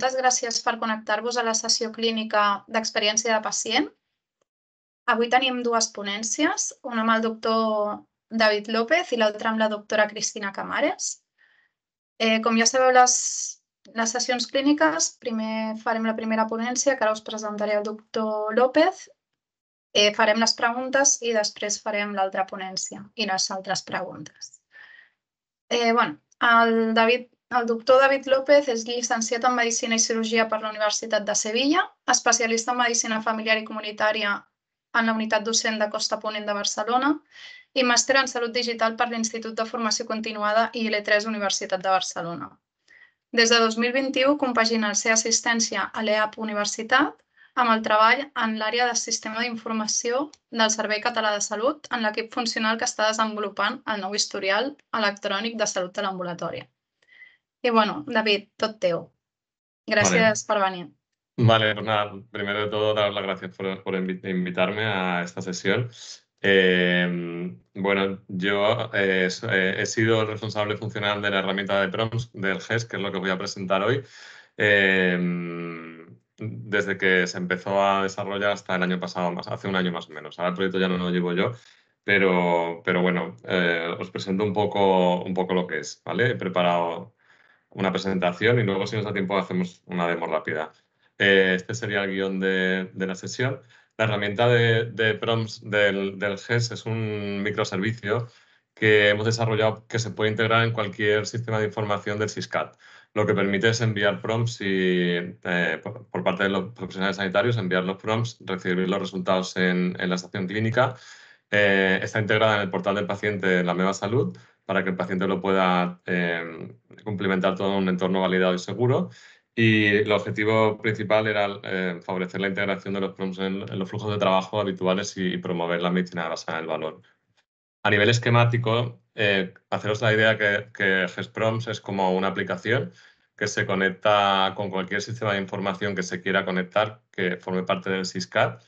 Moltes gràcies per connectar-vos a la sessió clínica d'experiència de pacient. Avui tenim dues ponències, una amb el doctor David López i l'altra amb la doctora Cristina Camares. Com ja sabeu, les sessions clíniques, primer farem la primera ponència, que ara us presentaré el doctor López, farem les preguntes i després farem l'altra ponència i les altres preguntes. El doctor David López és llicenciat en Medicina i Cirurgia per la Universitat de Sevilla, especialista en Medicina Familiar i Comunitària en la Unitat Docent de Costa Ponent de Barcelona i màster en Salut Digital per l'Institut de Formació Continuada IL3 Universitat de Barcelona. Des de 2021 compagina la seva assistència a l'EAP Universitat amb el treball en l'àrea de Sistema d'Informació del Servei Català de Salut en l'equip funcional que està desenvolupant el nou historial electrònic de salut de l'ambulatòria. Y bueno, David, todo teo. Gracias por venir. Vale, pues nada, primero de todo daros las gracias por invitarme a esta sesión. Bueno, yo he sido el responsable funcional de la herramienta de PROMS del GES, que es lo que voy a presentar hoy, desde que se empezó a desarrollar hasta el año pasado, hace un año más o menos. Ahora el proyecto ya no lo llevo yo. Pero bueno, os presento un poco lo que es, ¿vale? He preparado una presentación y luego, si nos da tiempo, hacemos una demo rápida. Este sería el guión de la sesión. La herramienta de PROMS del GES es un microservicio que hemos desarrollado que se puede integrar en cualquier sistema de información del SISCAT. Lo que permite es enviar PROMS y, por parte de los profesionales sanitarios, enviar los PROMS, recibir los resultados en la estación clínica. Está integrada en el portal del paciente La Meva Salut para que el paciente lo pueda complementar todo en un entorno validado y seguro. Y el objetivo principal era favorecer la integración de los PROMS en los flujos de trabajo habituales y promover la medicina basada en el valor. A nivel esquemático, haceros la idea que GES-PROMS es como una aplicación que se conecta con cualquier sistema de información que se quiera conectar, que forme parte del SISCAT,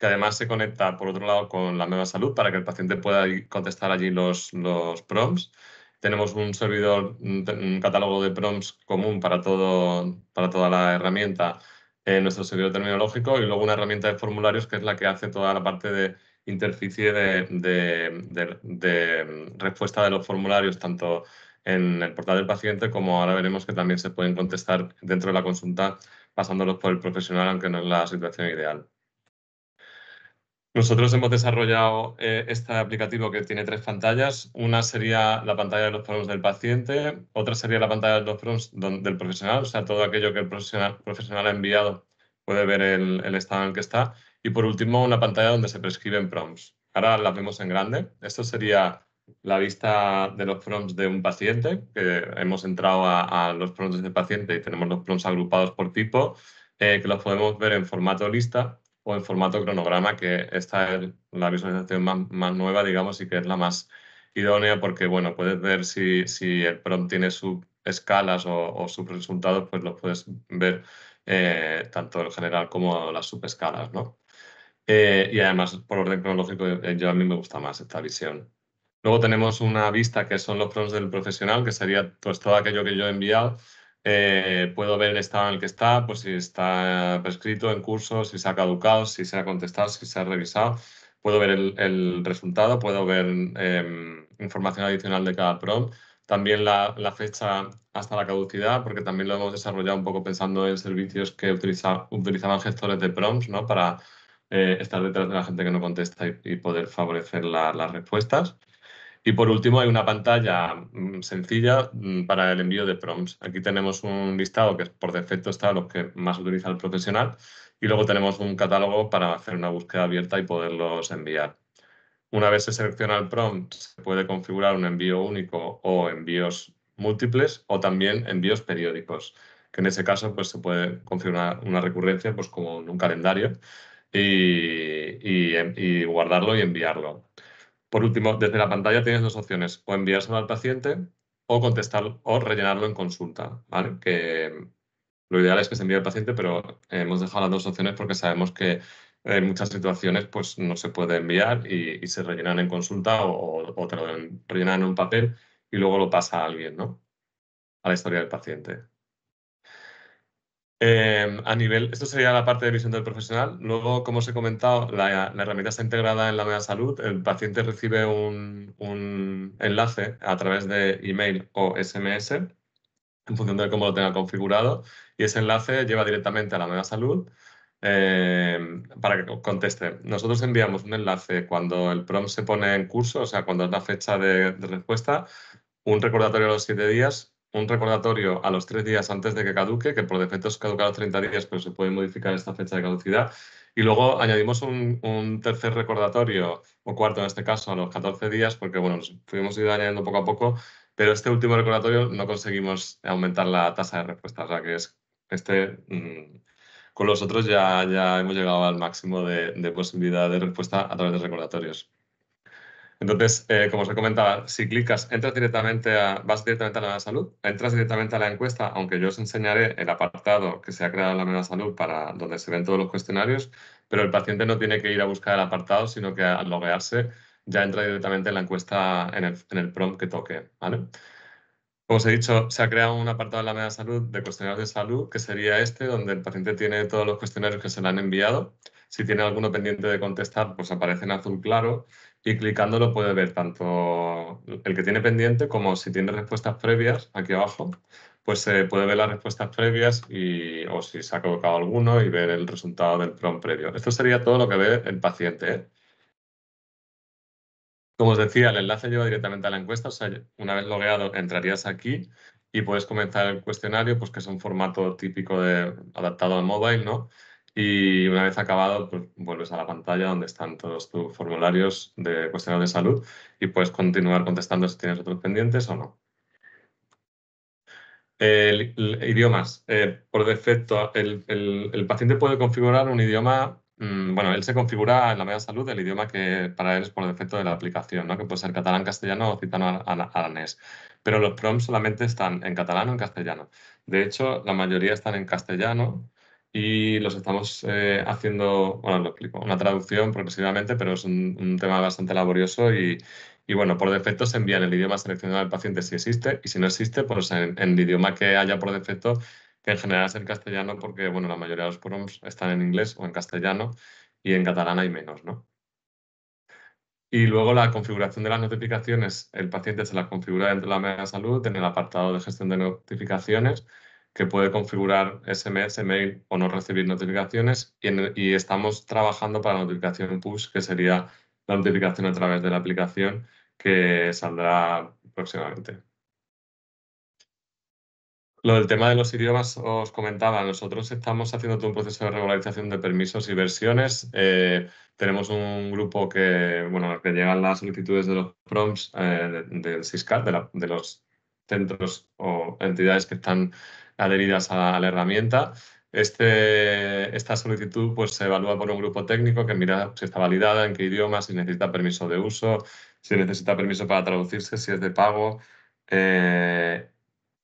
que además se conecta, por otro lado, con La Meva Salut para que el paciente pueda contestar allí los PROMS. Tenemos un servidor, un catálogo de PROMS común para toda la herramienta en nuestro servidor terminológico y luego una herramienta de formularios que es la que hace toda la parte de interficie de respuesta de los formularios, tanto en el portal del paciente como ahora veremos que también se pueden contestar dentro de la consulta pasándolos por el profesional, aunque no es la situación ideal. Nosotros hemos desarrollado este aplicativo que tiene tres pantallas. Una sería la pantalla de los PROMS del paciente, otra sería la pantalla de los PROMS del profesional, o sea, todo aquello que el profesional ha enviado puede ver el estado en el que está. Y por último, una pantalla donde se prescriben PROMS. Ahora las vemos en grande. Esto sería la vista de los PROMS de un paciente, que hemos entrado a los PROMS del paciente y tenemos los PROMS agrupados por tipo, que los podemos ver en formato lista o en formato cronograma, que esta es la visualización más nueva, digamos, y que es la más idónea porque, bueno, puedes ver si el PROM tiene subescalas o sus resultados, pues los puedes ver tanto en general como las subescalas, ¿no? Y además, por orden cronológico, yo a mí me gusta más esta visión. Luego tenemos una vista que son los PROMs del profesional, que sería pues todo aquello que yo he enviado. Puedo ver el estado en el que está, pues si está prescrito, en curso, si se ha caducado, si se ha contestado, si se ha revisado. Puedo ver el resultado, puedo ver información adicional de cada PROM. También la fecha hasta la caducidad, porque también lo hemos desarrollado un poco pensando en servicios que utilizaban gestores de PROMs, ¿no? Para estar detrás de la gente que no contesta y poder favorecer las respuestas. Y por último hay una pantalla sencilla para el envío de PROMS. Aquí tenemos un listado que por defecto está los que más utiliza el profesional y luego tenemos un catálogo para hacer una búsqueda abierta y poderlos enviar. Una vez se selecciona el PROM, se puede configurar un envío único o envíos múltiples o también envíos periódicos, que en ese caso pues, se puede configurar una recurrencia pues, como en un calendario y guardarlo y enviarlo. Por último, desde la pantalla tienes dos opciones, o enviárselo al paciente o contestarlo o rellenarlo en consulta, ¿vale? Que lo ideal es que se envíe al paciente, pero hemos dejado las dos opciones porque sabemos que en muchas situaciones pues, no se puede enviar y se rellenan en consulta o te lo rellenan en un papel y luego lo pasa a alguien, ¿no? A la historia del paciente. A nivel, esto sería la parte de visión del profesional. Luego, como os he comentado, la herramienta está integrada en La Meva Salut. El paciente recibe un enlace a través de email o SMS, en función de cómo lo tenga configurado, y ese enlace lleva directamente a La Meva Salut para que conteste. Nosotros enviamos un enlace cuando el PROMS se pone en curso, o sea, cuando es la fecha de respuesta, un recordatorio a los 7 días, un recordatorio a los 3 días antes de que caduque, que por defecto es caducar a los 30 días, pero se puede modificar esta fecha de caducidad. Y luego añadimos un tercer recordatorio, o cuarto en este caso, a los 14 días, porque bueno, nos fuimos ido añadiendo poco a poco, pero este último recordatorio no conseguimos aumentar la tasa de respuesta. O sea que es con los otros ya hemos llegado al máximo de posibilidad de respuesta a través de recordatorios. Entonces, como os comentaba, si clicas, vas directamente a La Meva Salut, entras directamente a la encuesta, aunque yo os enseñaré el apartado que se ha creado en La Meva Salut para donde se ven todos los cuestionarios, pero el paciente no tiene que ir a buscar el apartado, sino que al loguearse ya entra directamente en la encuesta, en el prompt que toque, ¿vale? Como os he dicho, se ha creado un apartado en La Meva Salut de cuestionarios de salud, que sería este, donde el paciente tiene todos los cuestionarios que se le han enviado. Si tiene alguno pendiente de contestar, pues aparece en azul claro. Y clicándolo puede ver tanto el que tiene pendiente como si tiene respuestas previas, aquí abajo, pues se puede ver las respuestas previas o si se ha colocado alguno y ver el resultado del prompt previo. Esto sería todo lo que ve el paciente, ¿eh? Como os decía, el enlace lleva directamente a la encuesta, o sea, una vez logueado entrarías aquí y puedes comenzar el cuestionario, pues que es un formato típico adaptado al mobile, ¿no? Y una vez acabado, pues vuelves a la pantalla donde están todos tus formularios de cuestionarios de salud y puedes continuar contestando si tienes otros pendientes o no. Idiomas. Por defecto, el paciente puede configurar un idioma. Bueno, él se configura en La Meva Salut el idioma que para él es por defecto de la aplicación, ¿no? Que puede ser catalán, castellano o citano aranés. Pero los prompts solamente están en catalán o en castellano. De hecho, la mayoría están en castellano. Y los estamos haciendo, bueno, lo explico, una traducción progresivamente, pero es un tema bastante laborioso y bueno, por defecto se envía en el idioma seleccionado al paciente si existe, y si no existe, pues en el idioma que haya por defecto, que en general es el castellano, porque bueno, la mayoría de los prompts están en inglés o en castellano, y en catalán hay menos, ¿no? Y luego la configuración de las notificaciones, el paciente se las configura dentro de La Meva Salut, en el apartado de gestión de notificaciones, que puede configurar SMS, mail o no recibir notificaciones y estamos trabajando para la notificación push, que sería la notificación a través de la aplicación que saldrá próximamente. Lo del tema de los idiomas os comentaba, nosotros estamos haciendo todo un proceso de regularización de permisos y versiones. Tenemos un grupo que llegan las solicitudes de los prompts del SISCAT, de los centros o entidades que están adheridas a la herramienta. Esta solicitud pues, se evalúa por un grupo técnico que mira si está validada, en qué idioma, si necesita permiso de uso, si necesita permiso para traducirse, si es de pago.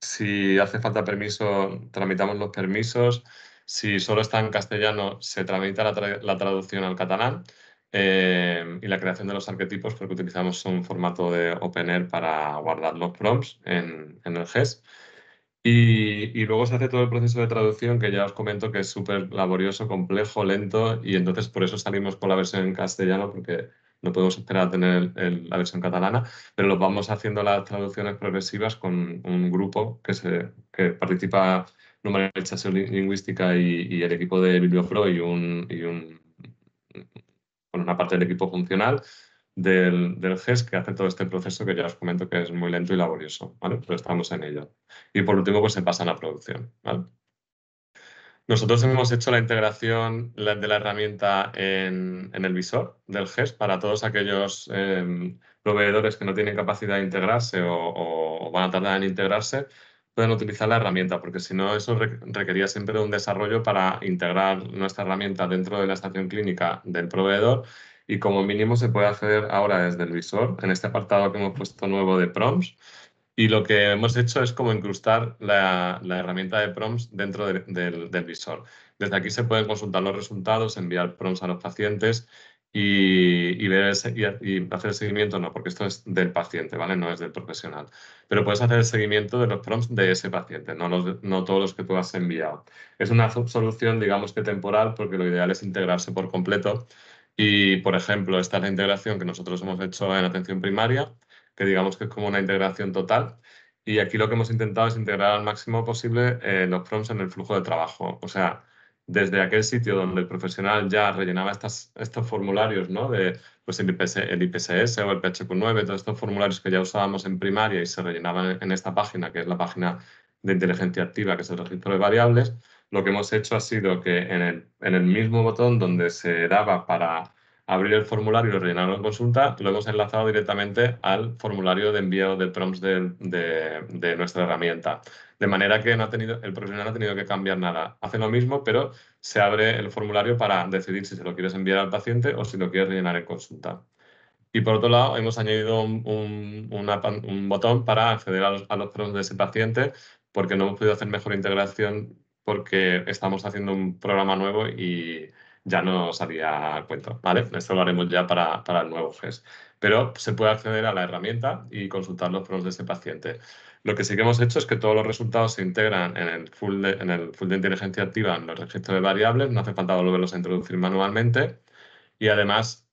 Si hace falta permiso, tramitamos los permisos. Si solo está en castellano, se tramita la traducción al catalán. Y la creación de los arquetipos, porque utilizamos un formato de OpenAir para guardar los prompts en el GES. Y luego se hace todo el proceso de traducción, que ya os comento que es súper laborioso, complejo, lento, y entonces por eso salimos con la versión en castellano, porque no podemos esperar a tener la versión catalana, pero los vamos haciendo las traducciones progresivas con un grupo que participa Normalización Lingüística y el equipo de Bibliopro y una parte del equipo funcional del GES que hace todo este proceso que ya os comento que es muy lento y laborioso, ¿vale? Pero estamos en ello. Y por último, pues se pasa a la producción, ¿vale? Nosotros hemos hecho la integración de la herramienta en el visor del GES para todos aquellos proveedores que no tienen capacidad de integrarse o van a tardar en integrarse, pueden utilizar la herramienta, porque si no eso requería siempre de un desarrollo para integrar nuestra herramienta dentro de la estación clínica del proveedor y como mínimo se puede acceder ahora desde el visor en este apartado que hemos puesto nuevo de PROMS y lo que hemos hecho es como incrustar la herramienta de PROMS dentro del visor. Desde aquí se pueden consultar los resultados, enviar PROMS a los pacientes y hacer el seguimiento, no, porque esto es del paciente, ¿vale? No es del profesional. Pero puedes hacer el seguimiento de los PROMS de ese paciente, no todos los que tú has enviado. Es una solución, digamos que temporal, porque lo ideal es integrarse por completo. Y, por ejemplo, esta es la integración que nosotros hemos hecho en atención primaria, que digamos que es como una integración total. Y aquí lo que hemos intentado es integrar al máximo posible los PROMS en el flujo de trabajo. O sea, desde aquel sitio donde el profesional ya rellenaba estos formularios, ¿no? De, pues el IPSS o el PHQ9, todos estos formularios que ya usábamos en primaria y se rellenaban en esta página, que es la página de inteligencia activa, que es el registro de variables. Lo que hemos hecho ha sido que en el mismo botón donde se daba para abrir el formulario y rellenarlo en consulta, lo hemos enlazado directamente al formulario de envío de PROMS de nuestra herramienta. De manera que el profesional no ha tenido que cambiar nada. Hace lo mismo, pero se abre el formulario para decidir si se lo quieres enviar al paciente o si lo quieres rellenar en consulta. Y por otro lado, hemos añadido un botón para acceder a los PROMS de ese paciente, porque no hemos podido hacer mejor integración porque estamos haciendo un programa nuevo y ya no salía cuento, ¿vale? Esto lo haremos ya para el nuevo GES. Pero se puede acceder a la herramienta y consultar los PROMS de ese paciente. Lo que sí que hemos hecho es que todos los resultados se integran en el full de inteligencia activa, en los registros de variables, no hace falta volverlos a introducir manualmente. Y además,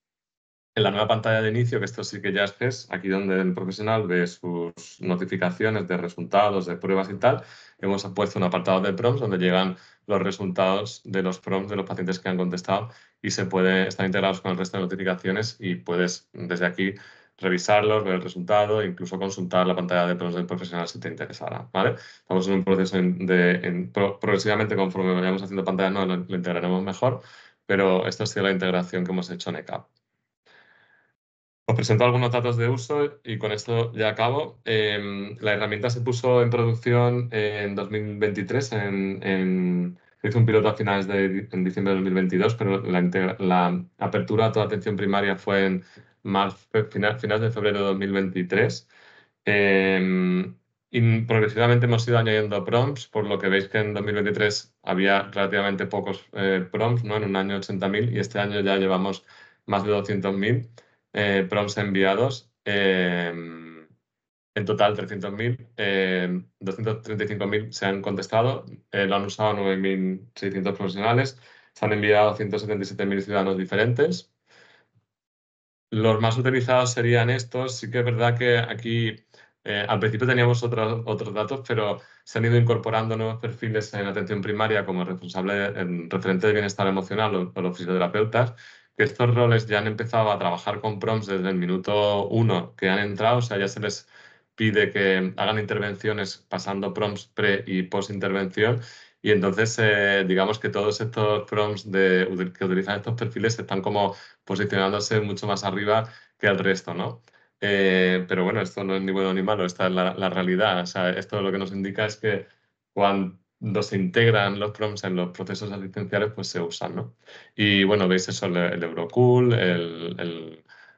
en la nueva pantalla de inicio, que esto sí que ya es GES, aquí donde el profesional ve sus notificaciones de resultados, de pruebas y tal, hemos puesto un apartado de PROMS donde llegan los resultados de los PROMS de los pacientes que han contestado y se puede estar integrados con el resto de notificaciones y puedes desde aquí revisarlos, ver el resultado e incluso consultar la pantalla de PROMS del profesional si te interesara, ¿vale? Estamos en un proceso progresivamente conforme vayamos haciendo pantallas, no lo integraremos mejor, pero esta ha sido la integración que hemos hecho en ECAP. Os presento algunos datos de uso y con esto ya acabo. La herramienta se puso en producción en 2023, se hizo un piloto a finales en diciembre de 2022, pero la apertura a toda atención primaria fue en finales de febrero de 2023. Y progresivamente hemos ido añadiendo PROMS, por lo que veis que en 2023 había relativamente pocos PROMS, ¿no? En un año 80.000 y este año ya llevamos más de 200.000. PROMS enviados, en total 300.000, 235.000 se han contestado, lo han usado 9.600 profesionales, se han enviado 177.000 ciudadanos diferentes. Los más utilizados serían estos. Sí que es verdad que aquí al principio teníamos otros datos, pero se han ido incorporando nuevos perfiles en atención primaria como referente de bienestar emocional o los fisioterapeutas. Que estos roles ya han empezado a trabajar con PROMS desde el minuto 1 que han entrado, o sea, ya se les pide que hagan intervenciones pasando PROMS pre y post intervención y entonces digamos que todos estos PROMS que utilizan estos perfiles están como posicionándose mucho más arriba que el resto, ¿no? Pero bueno, esto no es ni bueno ni malo, esta es la realidad, o sea, esto lo que nos indica es que cuando se integran los PROMS en los procesos asistenciales, pues se usan, ¿no? Y bueno, veis eso, el Eurocool,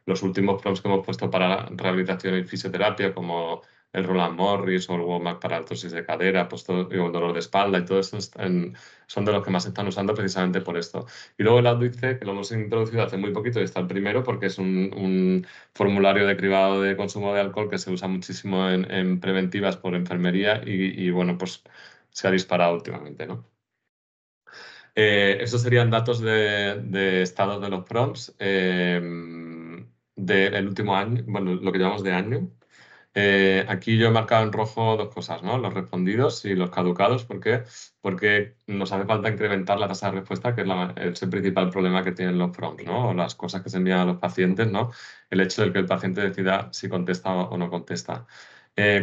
los últimos PROMS que hemos puesto para rehabilitación y fisioterapia, como el Roland Morris o el WOMAC para artrosis de cadera, pues todo, el dolor de espalda y todo eso son de los que más se están usando precisamente por esto. Y luego el AUDIT C, que lo hemos introducido hace muy poquito y está el primero porque es un formulario de cribado de consumo de alcohol que se usa muchísimo en preventivas por enfermería y bueno, pues se ha disparado últimamente, ¿no? Esos serían datos de estado de los PROMS del último año, bueno, lo que llevamos de año. Aquí yo he marcado en rojo dos cosas, ¿no? Los respondidos y los caducados. ¿Por qué? Porque nos hace falta incrementar la tasa de respuesta, que es el principal problema que tienen los PROMS, ¿no? O las cosas que se envían a los pacientes, ¿no? El hecho de que el paciente decida si contesta o no contesta.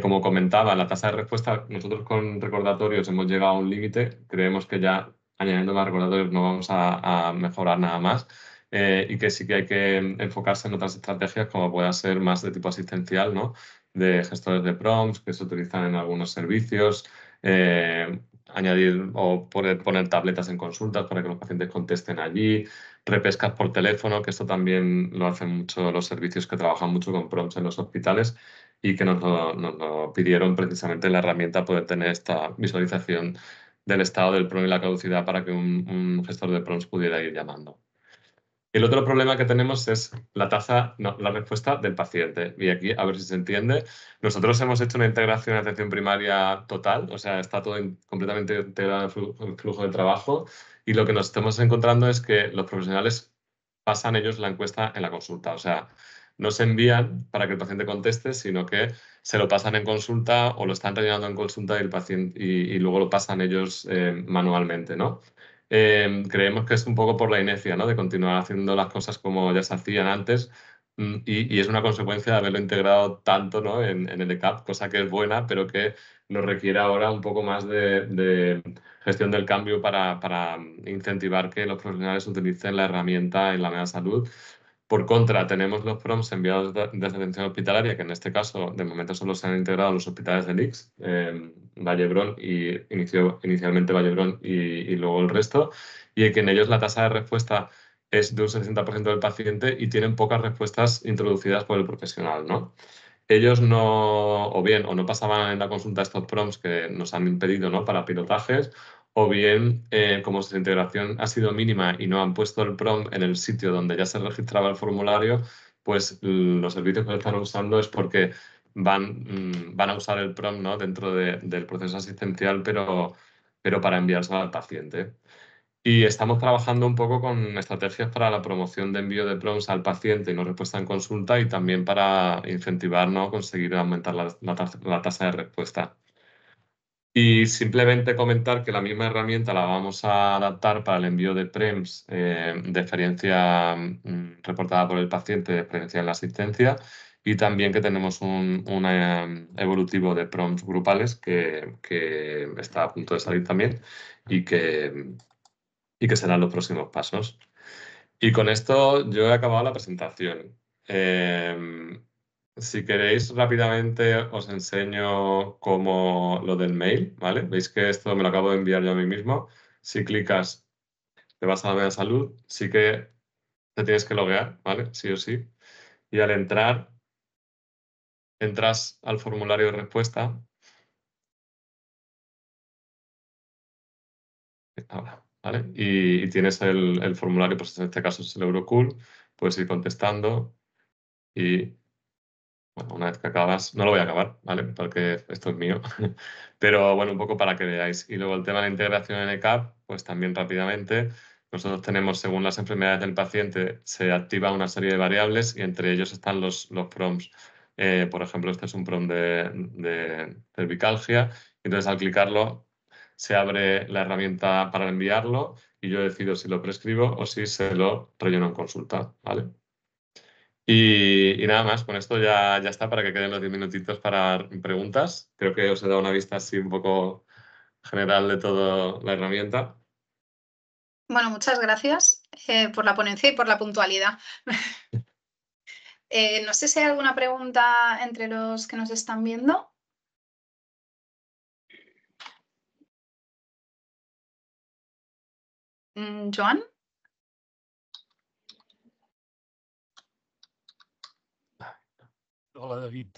Como comentaba, la tasa de respuesta, nosotros con recordatorios hemos llegado a un límite, creemos que ya añadiendo más recordatorios no vamos a mejorar nada más y que sí que hay que enfocarse en otras estrategias como pueda ser más de tipo asistencial, ¿no? De gestores de PROMS que se utilizan en algunos servicios, añadir o poner tabletas en consultas para que los pacientes contesten allí, repescas por teléfono, que esto también lo hacen mucho los servicios que trabajan mucho con PROMS en los hospitales, y que nos lo pidieron precisamente la herramienta poder tener esta visualización del estado del PROM y la caducidad para que un gestor de PROMS pudiera ir llamando. El otro problema que tenemos es la respuesta del paciente. Y aquí, a ver si se entiende, nosotros hemos hecho una integración de atención primaria total, o sea, está todo completamente integrado en el flujo de trabajo, y lo que nos estamos encontrando es que los profesionales pasan ellos la encuesta en la consulta, o sea, no se envían para que el paciente conteste, sino que se lo pasan en consulta o lo están rellenando en consulta y, luego lo pasan ellos manualmente, ¿no? Creemos que es un poco por la inercia, ¿no?, de continuar haciendo las cosas como ya se hacían antes y es una consecuencia de haberlo integrado tanto, ¿no?, en el ECAP, cosa que es buena, pero que nos requiere ahora un poco más de gestión del cambio para incentivar que los profesionales utilicen la herramienta en La Meva Salud. Por contra, tenemos los PROMS enviados desde atención hospitalaria, que en este caso, de momento, solo se han integrado los hospitales del IX, Vall d'Hebron, inicialmente Vall d'Hebron y luego el resto, y que en ellos la tasa de respuesta es de un 60% del paciente y tienen pocas respuestas introducidas por el profesional, ¿no? Ellos no, o no pasaban en la consulta estos PROMS que nos han impedido, ¿no?, para pilotajes, o bien, como su integración ha sido mínima y no han puesto el PROM en el sitio donde ya se registraba el formulario, pues los servicios que lo están usando es porque van a usar el PROM, ¿no?, dentro del proceso asistencial, pero para enviárselo al paciente. Y estamos trabajando un poco con estrategias para la promoción de envío de PROMs al paciente y no respuesta en consulta, y también para incentivar, ¿no?, conseguir aumentar la tasa de respuesta. Y simplemente comentar que la misma herramienta la vamos a adaptar para el envío de PREMS de experiencia reportada por el paciente, de experiencia en la asistencia, y también que tenemos un evolutivo de PROMS grupales que está a punto de salir también y que serán los próximos pasos. Y con esto yo he acabado la presentación. Si queréis, rápidamente os enseño cómo lo del mail, ¿vale? Veis que esto me lo acabo de enviar yo a mí mismo. Si clicas, te vas a La Meva Salud, sí que te tienes que loguear, ¿vale? Sí o sí. Y al entrar, entras al formulario de respuesta. Ahora, ¿vale? Y tienes el formulario, pues en este caso es el Eurocool. Puedes ir contestando y... Bueno, una vez que acabas, no lo voy a acabar, ¿vale?, porque esto es mío, pero bueno, un poco para que veáis. Y luego el tema de la integración en ECAP, pues también rápidamente, nosotros tenemos, según las enfermedades del paciente, se activa una serie de variables y entre ellos están los PROMs. Por ejemplo, este es un PROM de cervicalgia, entonces al clicarlo se abre la herramienta para enviarlo y yo decido si lo prescribo o si se lo relleno en consulta, ¿vale? Y nada más, con esto ya está, para que queden los 10 minutitos para preguntas. Creo que os he dado una vista así un poco general de toda la herramienta. Bueno, muchas gracias por la ponencia y por la puntualidad. No sé si hay alguna pregunta entre los que nos están viendo. ¿Joan? Hola, David.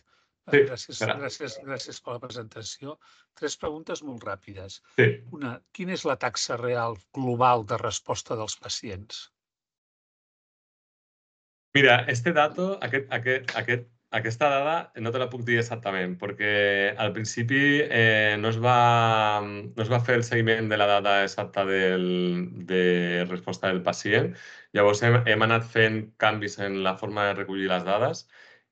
Sí, gràcies per la presentació. Tres preguntes molt ràpides. Sí. Una, quina és la taxa real global de resposta dels pacients? Mira, este dato, aquesta dada no te la puc dir exactament, perquè al principi no es va fer el seguiment de la dada exacta de resposta del pacient. Llavors hem anat fent canvis en la forma de recollir les dades.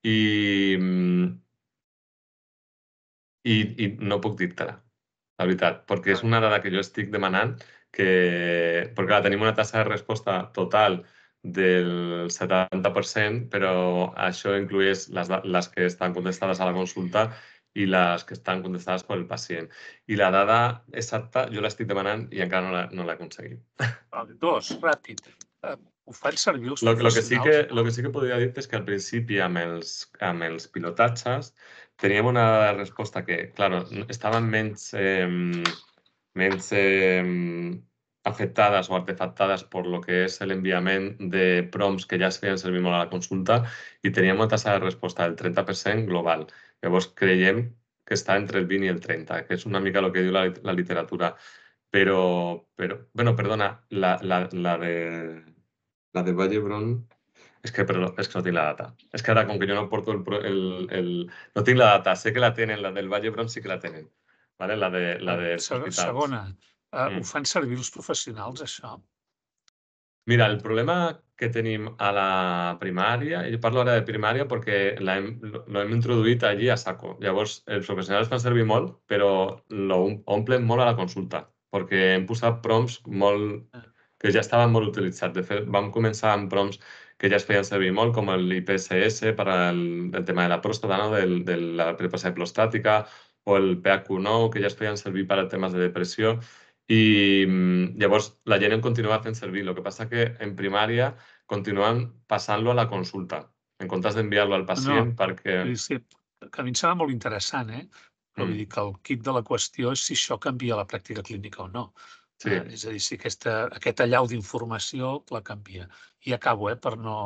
I no puc dir-te-la, la veritat, perquè és una dada que jo estic demanant, perquè tenim una tassa de resposta total del 70%, però això incloïs les que estan contestades a la consulta i les que estan contestades per el pacient. I la dada exacta jo l'estic demanant i encara no l'he aconseguit. Dos, ràpid. Ho fan servir els professionals? El que sí que podria dir és que al principi amb els pilotatges teníem una resposta que, clar, estaven menys afectades o artefactadas por lo que es el enviament de PROMs que ja es feien servir molt a la consulta i teníem una tasa de resposta del 30% global. Llavors creiem que està entre el 20 i el 30, que és una mica el que diu la literatura. Però, bueno, perdona, la de... La de Vall d'Hebron. Es que no tiene la data. Es que ahora, con que yo no aporto no tiene la data. Sé que la tienen, la del Vall d'Hebron sí que la tienen. ¿Vale? La de Segona, ho fan servir els professionals, això? Mira, el problema que tenim a la primària, jo parlo ara de primària perquè l'hem introduït allí a saco. Llavors, els professionals fan servir molt, però l'omplen molt a la consulta, perquè hem posat PROMS molt, que ja estaven molt utilitzats. De fet, vam començar amb PROMS que ja es feien servir molt, com el IPSS per al tema de la pròstata, de la preparació prostática, o el PHQ9, que ja es feien servir per a temes de depressió. I llavors la gent en continua fent servir. El que passa que en primària continuen passant-lo a la consulta, en comptes d'enviar-lo al pacient perquè... Que a mi em sembla molt interessant, vull dir que el quid de la qüestió és si això canvia la pràctica clínica o no. És a dir, si aquest allau d'informació la canvia. I acabo, per no...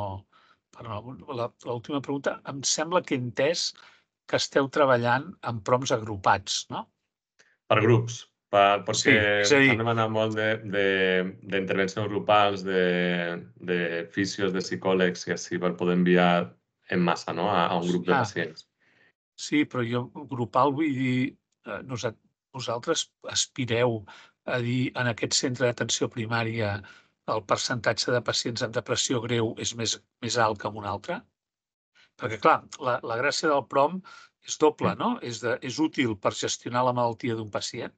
L'última pregunta, em sembla que he entès que esteu treballant amb PROMS agrupats, no? Per grups. Perquè han demanat molt d'intervencions grupals, de fisios, de psicòlegs i així, per poder enviar en massa a un grup de pacients. Sí, però jo grupal vull dir, vosaltres aspireu a dir en aquest centre d'atenció primària el percentatge de pacients amb depressió greu és més alt que en un altre? Perquè, clar, la gràcia del PROM és doble, no? És útil per gestionar la malaltia d'un pacient,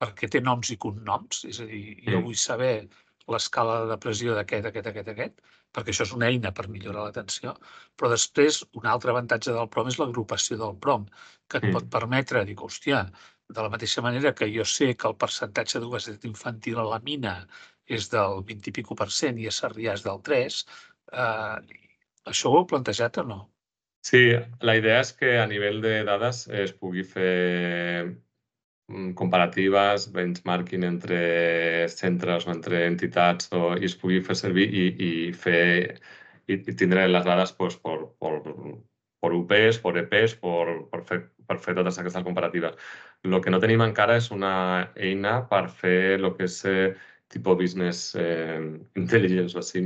perquè té noms i cognoms, és a dir, jo vull saber l'escala de depressió d'aquest, perquè això és una eina per millorar l'atenció. Però després, un altre avantatge del PROM és l'agrupació del PROM, que et pot permetre, dic, hòstia, de la mateixa manera que jo sé que el percentatge d'obesitat infantil a la Mina és del 20% i escaig i a Sarrià és del 3%, això ho heu plantejat o no? Sí, la idea és que a nivell de dades es pugui fer comparatives, benchmarking entre centres o entre entitats, i es pugui fer servir i tindre les dades per UPs, per EPs, per fer totes aquestes comparatives. El que no tenim encara és una eina per fer el que és tipus business intelligence o així,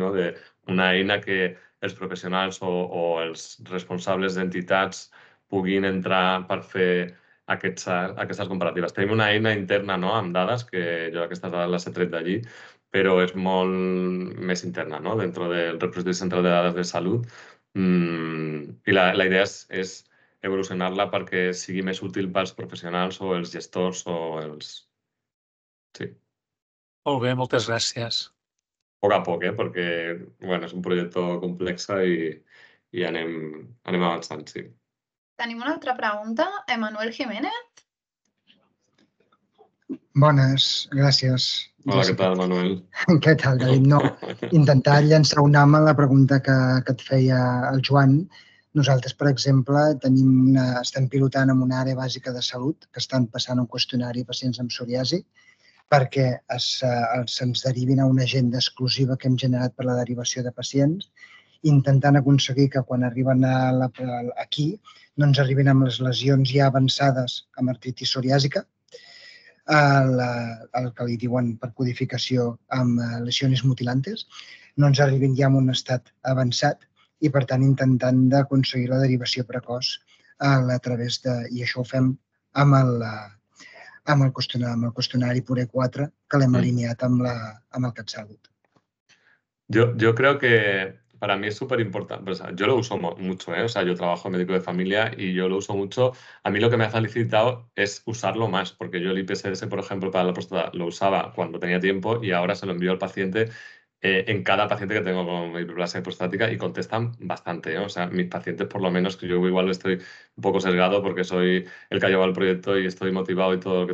una eina que els professionals o els responsables d'entitats puguin entrar per fer aquestes comparatives. Tenim una eina interna amb dades, que jo aquestes dades les he tret d'allí, però és molt més interna, dintre del repositori central de dades de salut. I la idea és evolucionar-la perquè sigui més útil pels professionals o els gestors o els... Sí. Molt bé, moltes gràcies. A poc, perquè és un projecte complex i anem avançant, sí. Tenim una altra pregunta, Emanuel Jiménez. Bones, gràcies. Hola, què tal, Manuel? Què tal, David? No, intentar llançar un home a la pregunta que et feia el Joan. Nosaltres, per exemple, estem pilotant en una àrea bàsica de salut que estan passant un qüestionari a pacients amb psoriasi perquè se'ns derivin a una agenda exclusiva que hem generat per la derivació de pacients, intentant aconseguir que quan arriben aquí no ens arribin amb les lesions ja avançades amb artritis psoriàsica, el que li diuen per codificació amb lesiones mutilantes, no ens arribin ja en un estat avançat i, per tant, intentant d'aconseguir la derivació precoç a través de... I això ho fem amb el qüestionari PURE 4 que l'hem alineat amb el CatSalut. Jo crec que para mí es súper importante. Pues, yo lo uso mucho, o sea, yo trabajo en médico de familia y yo lo uso mucho. A mí lo que me ha facilitado es usarlo más, porque yo el IPSS, por ejemplo, para la próstata lo usaba cuando tenía tiempo y ahora se lo envío al paciente en cada paciente que tengo con hiperplasia prostática y contestan bastante, O sea, mis pacientes, por lo menos, que yo igual estoy un poco sesgado porque soy el que ha llevado el proyecto y estoy motivado y todo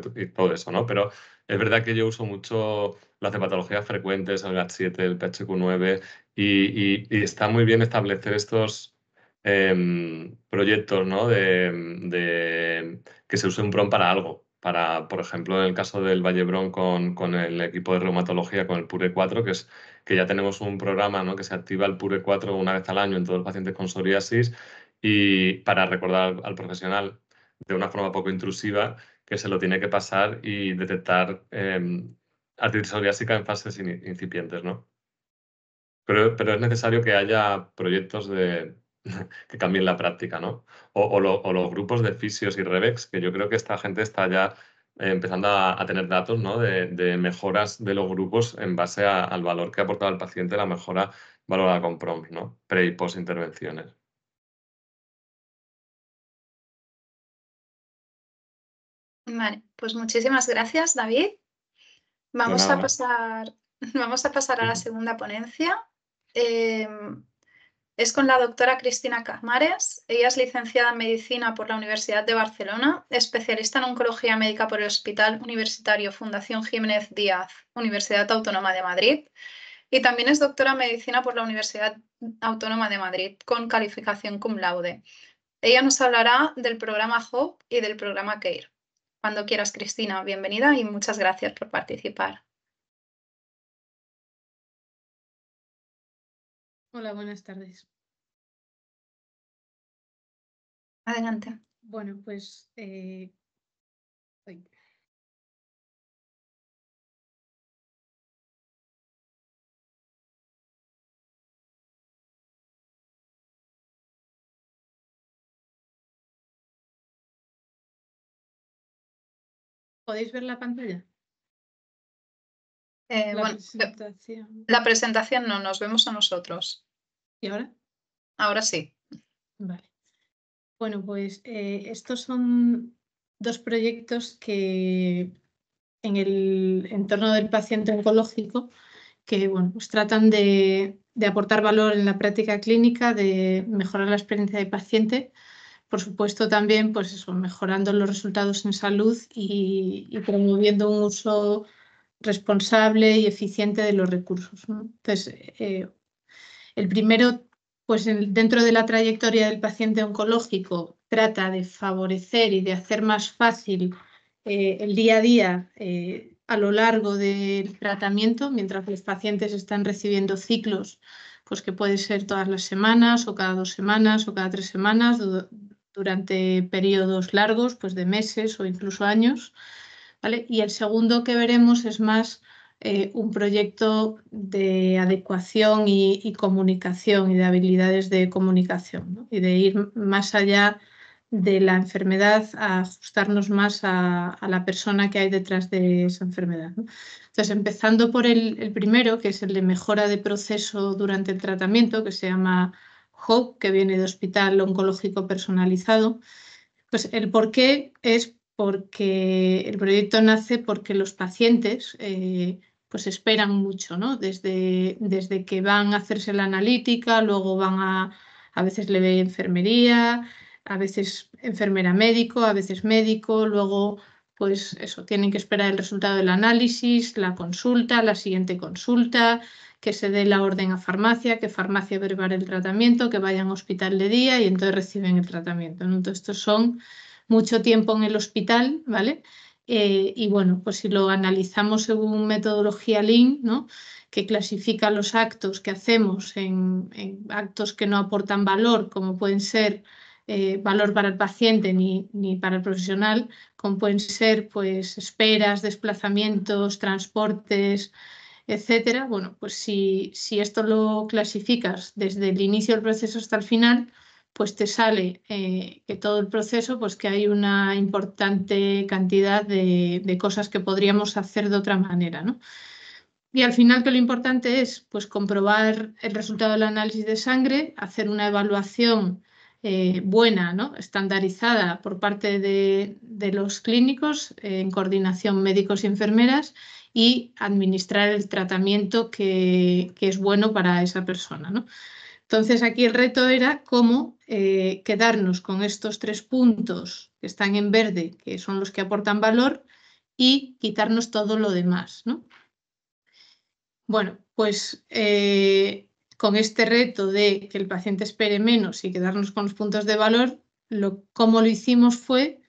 eso, Pero es verdad que yo uso mucho las patologías frecuentes, el GAT7, el PHQ9, y está muy bien establecer estos proyectos, que se use un PROM para algo. Para, por ejemplo, en el caso del Vall d'Hebron con el equipo de reumatología, con el PURE 4, que ya tenemos un programa que se activa el PURE 4 una vez al año en todos los pacientes con psoriasis y para recordar al profesional de una forma poco intrusiva que se lo tiene que pasar y detectar artritis psoriásica en fases incipientes, Pero es necesario que haya proyectos que cambien la práctica, ¿no? O los grupos de fisios y rebecs, que yo creo que esta gente está ya empezando a tener datos, ¿no? De mejoras de los grupos en base al valor que ha aportado al paciente la mejora valorada con PROMS, ¿no? Pre y post intervenciones. Vale, pues muchísimas gracias, David. Vamos a pasar a la segunda ponencia. Es con la doctora Cristina Camares. Ella es licenciada en Medicina por la Universidad de Barcelona, especialista en Oncología Médica por el Hospital Universitario Fundación Jiménez Díaz, Universidad Autónoma de Madrid, y también es doctora en Medicina por la Universidad Autónoma de Madrid, con calificación cum laude. Ella nos hablará del programa HOPE y del programa CARE. Cuando quieras, Cristina, bienvenida y muchas gracias por participar. Hola, buenas tardes. Adelante. Bueno, pues... ¿Podéis ver la pantalla? La presentación no, nos vemos a nosotros. ¿Y ahora? Ahora sí. Vale. Bueno, pues estos son dos proyectos que en el entorno del paciente oncológico que bueno, pues tratan de aportar valor en la práctica clínica, de mejorar la experiencia del paciente. Por supuesto también pues eso, mejorando los resultados en salud y promoviendo un uso responsable y eficiente de los recursos, ¿no? Entonces, el primero, pues dentro de la trayectoria del paciente oncológico, trata de favorecer y de hacer más fácil el día a día a lo largo del tratamiento, mientras los pacientes están recibiendo ciclos, pues que puede ser todas las semanas o cada 2 semanas o cada 3 semanas, durante periodos largos, pues de meses o incluso años. ¿Vale? Y el segundo que veremos es más un proyecto de adecuación y comunicación y de habilidades de comunicación, ¿no? Y de ir más allá de la enfermedad a ajustarnos más a la persona que hay detrás de esa enfermedad, ¿no? Entonces, empezando por el primero, que es el de mejora de proceso durante el tratamiento, que se llama HOPE, que viene de Hospital Oncológico Personalizado, pues el porqué es porque el proyecto nace porque los pacientes pues esperan mucho, ¿no? Desde que van a hacerse la analítica, luego van a veces le ve enfermería, a veces enfermera médico, a veces médico, luego pues eso, tienen que esperar el resultado del análisis, la consulta, la siguiente consulta, que se dé la orden a farmacia, que farmacia prepare el tratamiento, que vayan a hospital de día y entonces reciben el tratamiento, ¿no? Entonces estos son mucho tiempo en el hospital, ¿vale? Y bueno, pues si lo analizamos según metodología Lean, ¿no? Que clasifica los actos que hacemos en actos que no aportan valor, como pueden ser valor para el paciente ni para el profesional, como pueden ser pues esperas, desplazamientos, transportes, etcétera. Bueno, pues si esto lo clasificas desde el inicio del proceso hasta el final, pues te sale que todo el proceso, pues que hay una importante cantidad de cosas que podríamos hacer de otra manera, ¿no? Y al final que lo importante es pues comprobar el resultado del análisis de sangre, hacer una evaluación buena, ¿no? Estandarizada por parte de los clínicos, en coordinación médicos y enfermeras, y administrar el tratamiento que es bueno para esa persona, ¿no? Entonces, aquí el reto era cómo quedarnos con estos 3 puntos que están en verde, que son los que aportan valor, y quitarnos todo lo demás, ¿no? Bueno, pues con este reto de que el paciente espere menos y quedarnos con los puntos de valor, cómo lo hicimos fue,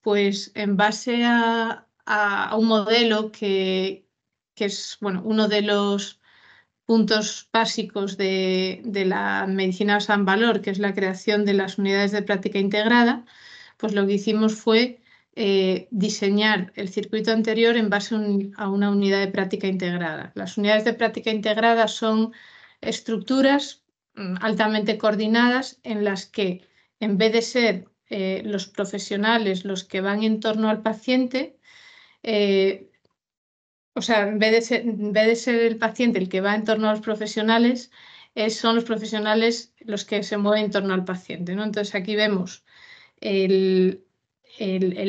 pues en base a un modelo que es bueno, uno de los puntos básicos de la medicina basada en valor, que es la creación de las unidades de práctica integrada, pues lo que hicimos fue diseñar el circuito anterior en base a una unidad de práctica integrada. Las unidades de práctica integrada son estructuras altamente coordinadas en las que, en vez de ser los profesionales los que van en torno al paciente, en vez de ser el paciente el que va en torno a los profesionales, son los profesionales los que se mueven en torno al paciente, ¿no? Entonces aquí vemos el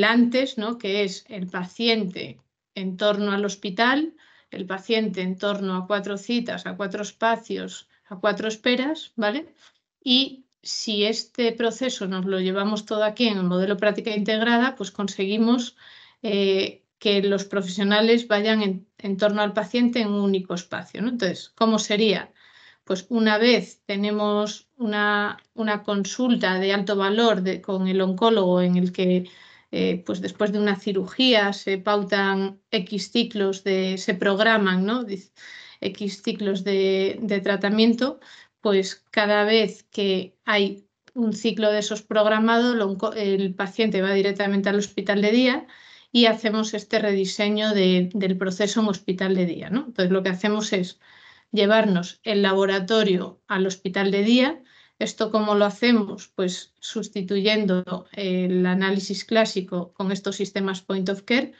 antes, ¿no? Que es el paciente en torno al hospital, el paciente en torno a 4 citas, a 4 espacios, a 4 esperas, ¿vale? Y si este proceso nos lo llevamos todo aquí en el modelo práctica integrada, pues conseguimos que los profesionales vayan en torno al paciente en un único espacio, ¿no? Entonces, ¿cómo sería? Pues una vez tenemos una consulta de alto valor con el oncólogo en el que pues después de una cirugía se pautan X ciclos, se programan, ¿no? X ciclos de tratamiento, pues cada vez que hay un ciclo de esos programado, el paciente va directamente al hospital de día y hacemos este rediseño del proceso en hospital de día, ¿no? Entonces lo que hacemos es llevarnos el laboratorio al hospital de día. ¿Esto cómo lo hacemos? Pues sustituyendo el análisis clásico con estos sistemas Point of Care,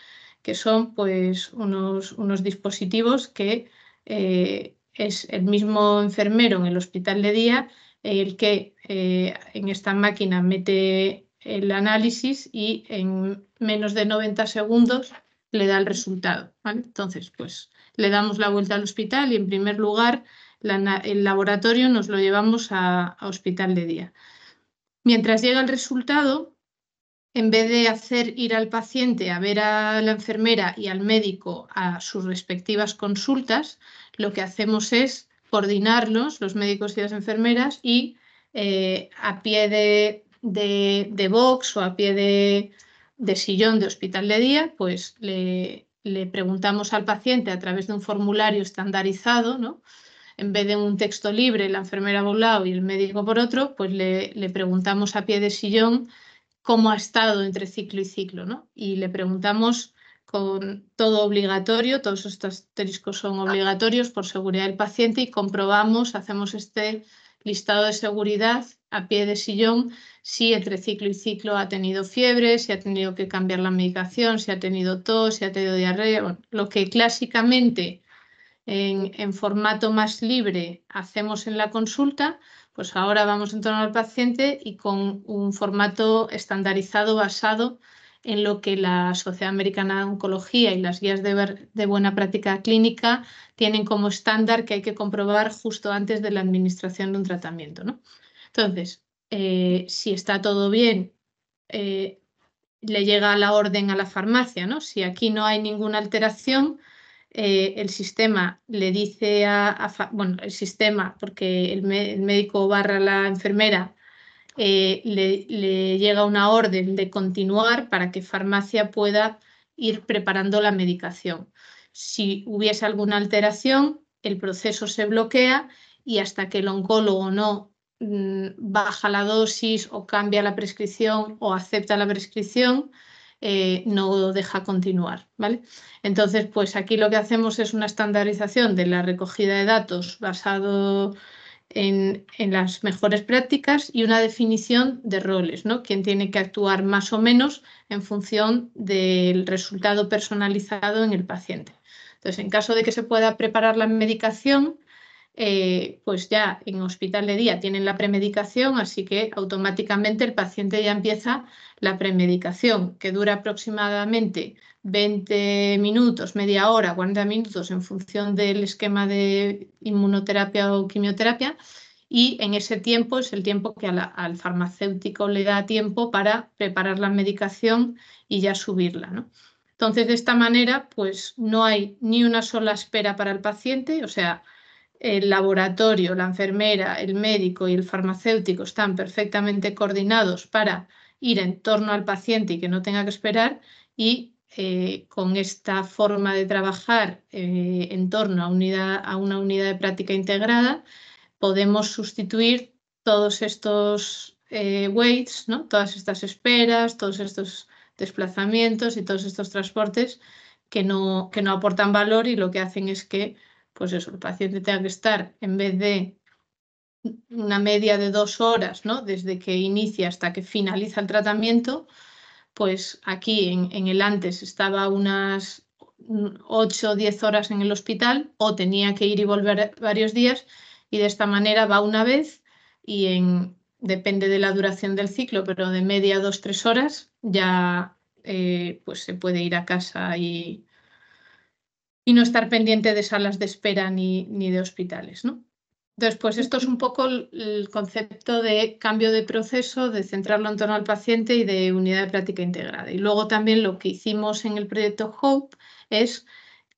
que son pues unos dispositivos que es el mismo enfermero en el hospital de día el que en esta máquina mete el análisis y en menos de 90 segundos le da el resultado, ¿vale? Entonces, pues le damos la vuelta al hospital y en primer lugar el laboratorio nos lo llevamos a hospital de día. Mientras llega el resultado, en vez de hacer ir al paciente a ver a la enfermera y al médico a sus respectivas consultas, lo que hacemos es coordinarlos, los médicos y las enfermeras, y a pie de box o a pie de sillón de hospital de día, pues le preguntamos al paciente a través de un formulario estandarizado, ¿no? En vez de un texto libre, la enfermera por un lado y el médico por otro, pues le preguntamos a pie de sillón cómo ha estado entre ciclo y ciclo, ¿no? Y le preguntamos con todo obligatorio, todos estos asteriscos son obligatorios por seguridad del paciente, y comprobamos, hacemos este listado de seguridad a pie de sillón, si entre ciclo y ciclo ha tenido fiebre, si ha tenido que cambiar la medicación, si ha tenido tos, si ha tenido diarrea, bueno, lo que clásicamente en formato más libre hacemos en la consulta, pues ahora vamos en torno al paciente y con un formato estandarizado basado en lo que la Sociedad Americana de Oncología y las guías de buena práctica clínica tienen como estándar, que hay que comprobar justo antes de la administración de un tratamiento, ¿no? Entonces, si está todo bien, le llega la orden a la farmacia, ¿no? Si aquí no hay ninguna alteración, el sistema le dice el sistema, porque el médico barra la enfermera, le llega una orden de continuar para que farmacia pueda ir preparando la medicación. Si hubiese alguna alteración, el proceso se bloquea y hasta que el oncólogo no baja la dosis o cambia la prescripción o acepta la prescripción, no deja continuar, ¿vale? Entonces, pues aquí lo que hacemos es una estandarización de la recogida de datos basado en las mejores prácticas y una definición de roles, ¿no? Quién tiene que actuar más o menos en función del resultado personalizado en el paciente. Entonces, en caso de que se pueda preparar la medicación, pues ya en hospital de día tienen la premedicación, así que automáticamente el paciente ya empieza la premedicación, que dura aproximadamente 20 minutos, media hora, 40 minutos en función del esquema de inmunoterapia o quimioterapia, y en ese tiempo es el tiempo que al farmacéutico le da tiempo para preparar la medicación y ya subirla, ¿no? Entonces, de esta manera, pues no hay ni una sola espera para el paciente, o sea, el laboratorio, la enfermera, el médico y el farmacéutico están perfectamente coordinados para ir en torno al paciente y que no tenga que esperar, y con esta forma de trabajar en torno a una unidad de práctica integrada, podemos sustituir todos estos waits, ¿no? Todas estas esperas, todos estos desplazamientos y todos estos transportes que no aportan valor, y lo que hacen es que pues eso, el paciente tenga que estar, en vez de una media de 2 horas, ¿no?, desde que inicia hasta que finaliza el tratamiento, pues aquí en el antes estaba unas 8 o 10 horas en el hospital, o tenía que ir y volver varios días, y de esta manera va una vez y depende de la duración del ciclo, pero de media 2 o 3 horas ya pues se puede ir a casa y no estar pendiente de salas de espera ni de hospitales, ¿no? Entonces, pues esto es un poco el concepto de cambio de proceso, de centrarlo en torno al paciente y de unidad de práctica integrada. Y luego también lo que hicimos en el proyecto HOPE es,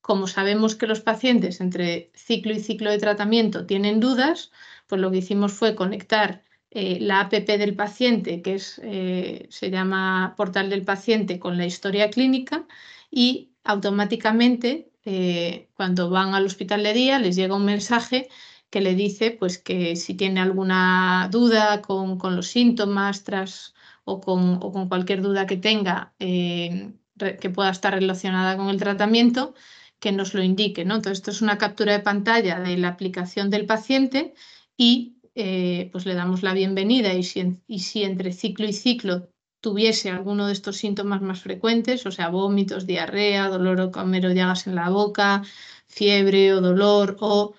como sabemos que los pacientes entre ciclo y ciclo de tratamiento tienen dudas, pues lo que hicimos fue conectar la app del paciente, que es, se llama Portal del Paciente, con la historia clínica, y automáticamente cuando van al hospital de día les llega un mensaje que le dice pues que si tiene alguna duda con los síntomas o con cualquier duda que tenga que pueda estar relacionada con el tratamiento, que nos lo indique, ¿no? Entonces esto es una captura de pantalla de la aplicación del paciente y pues le damos la bienvenida, y si entre ciclo y ciclo tuviese alguno de estos síntomas más frecuentes, o sea, vómitos, diarrea, dolor o comer o llagas en la boca, fiebre o dolor, o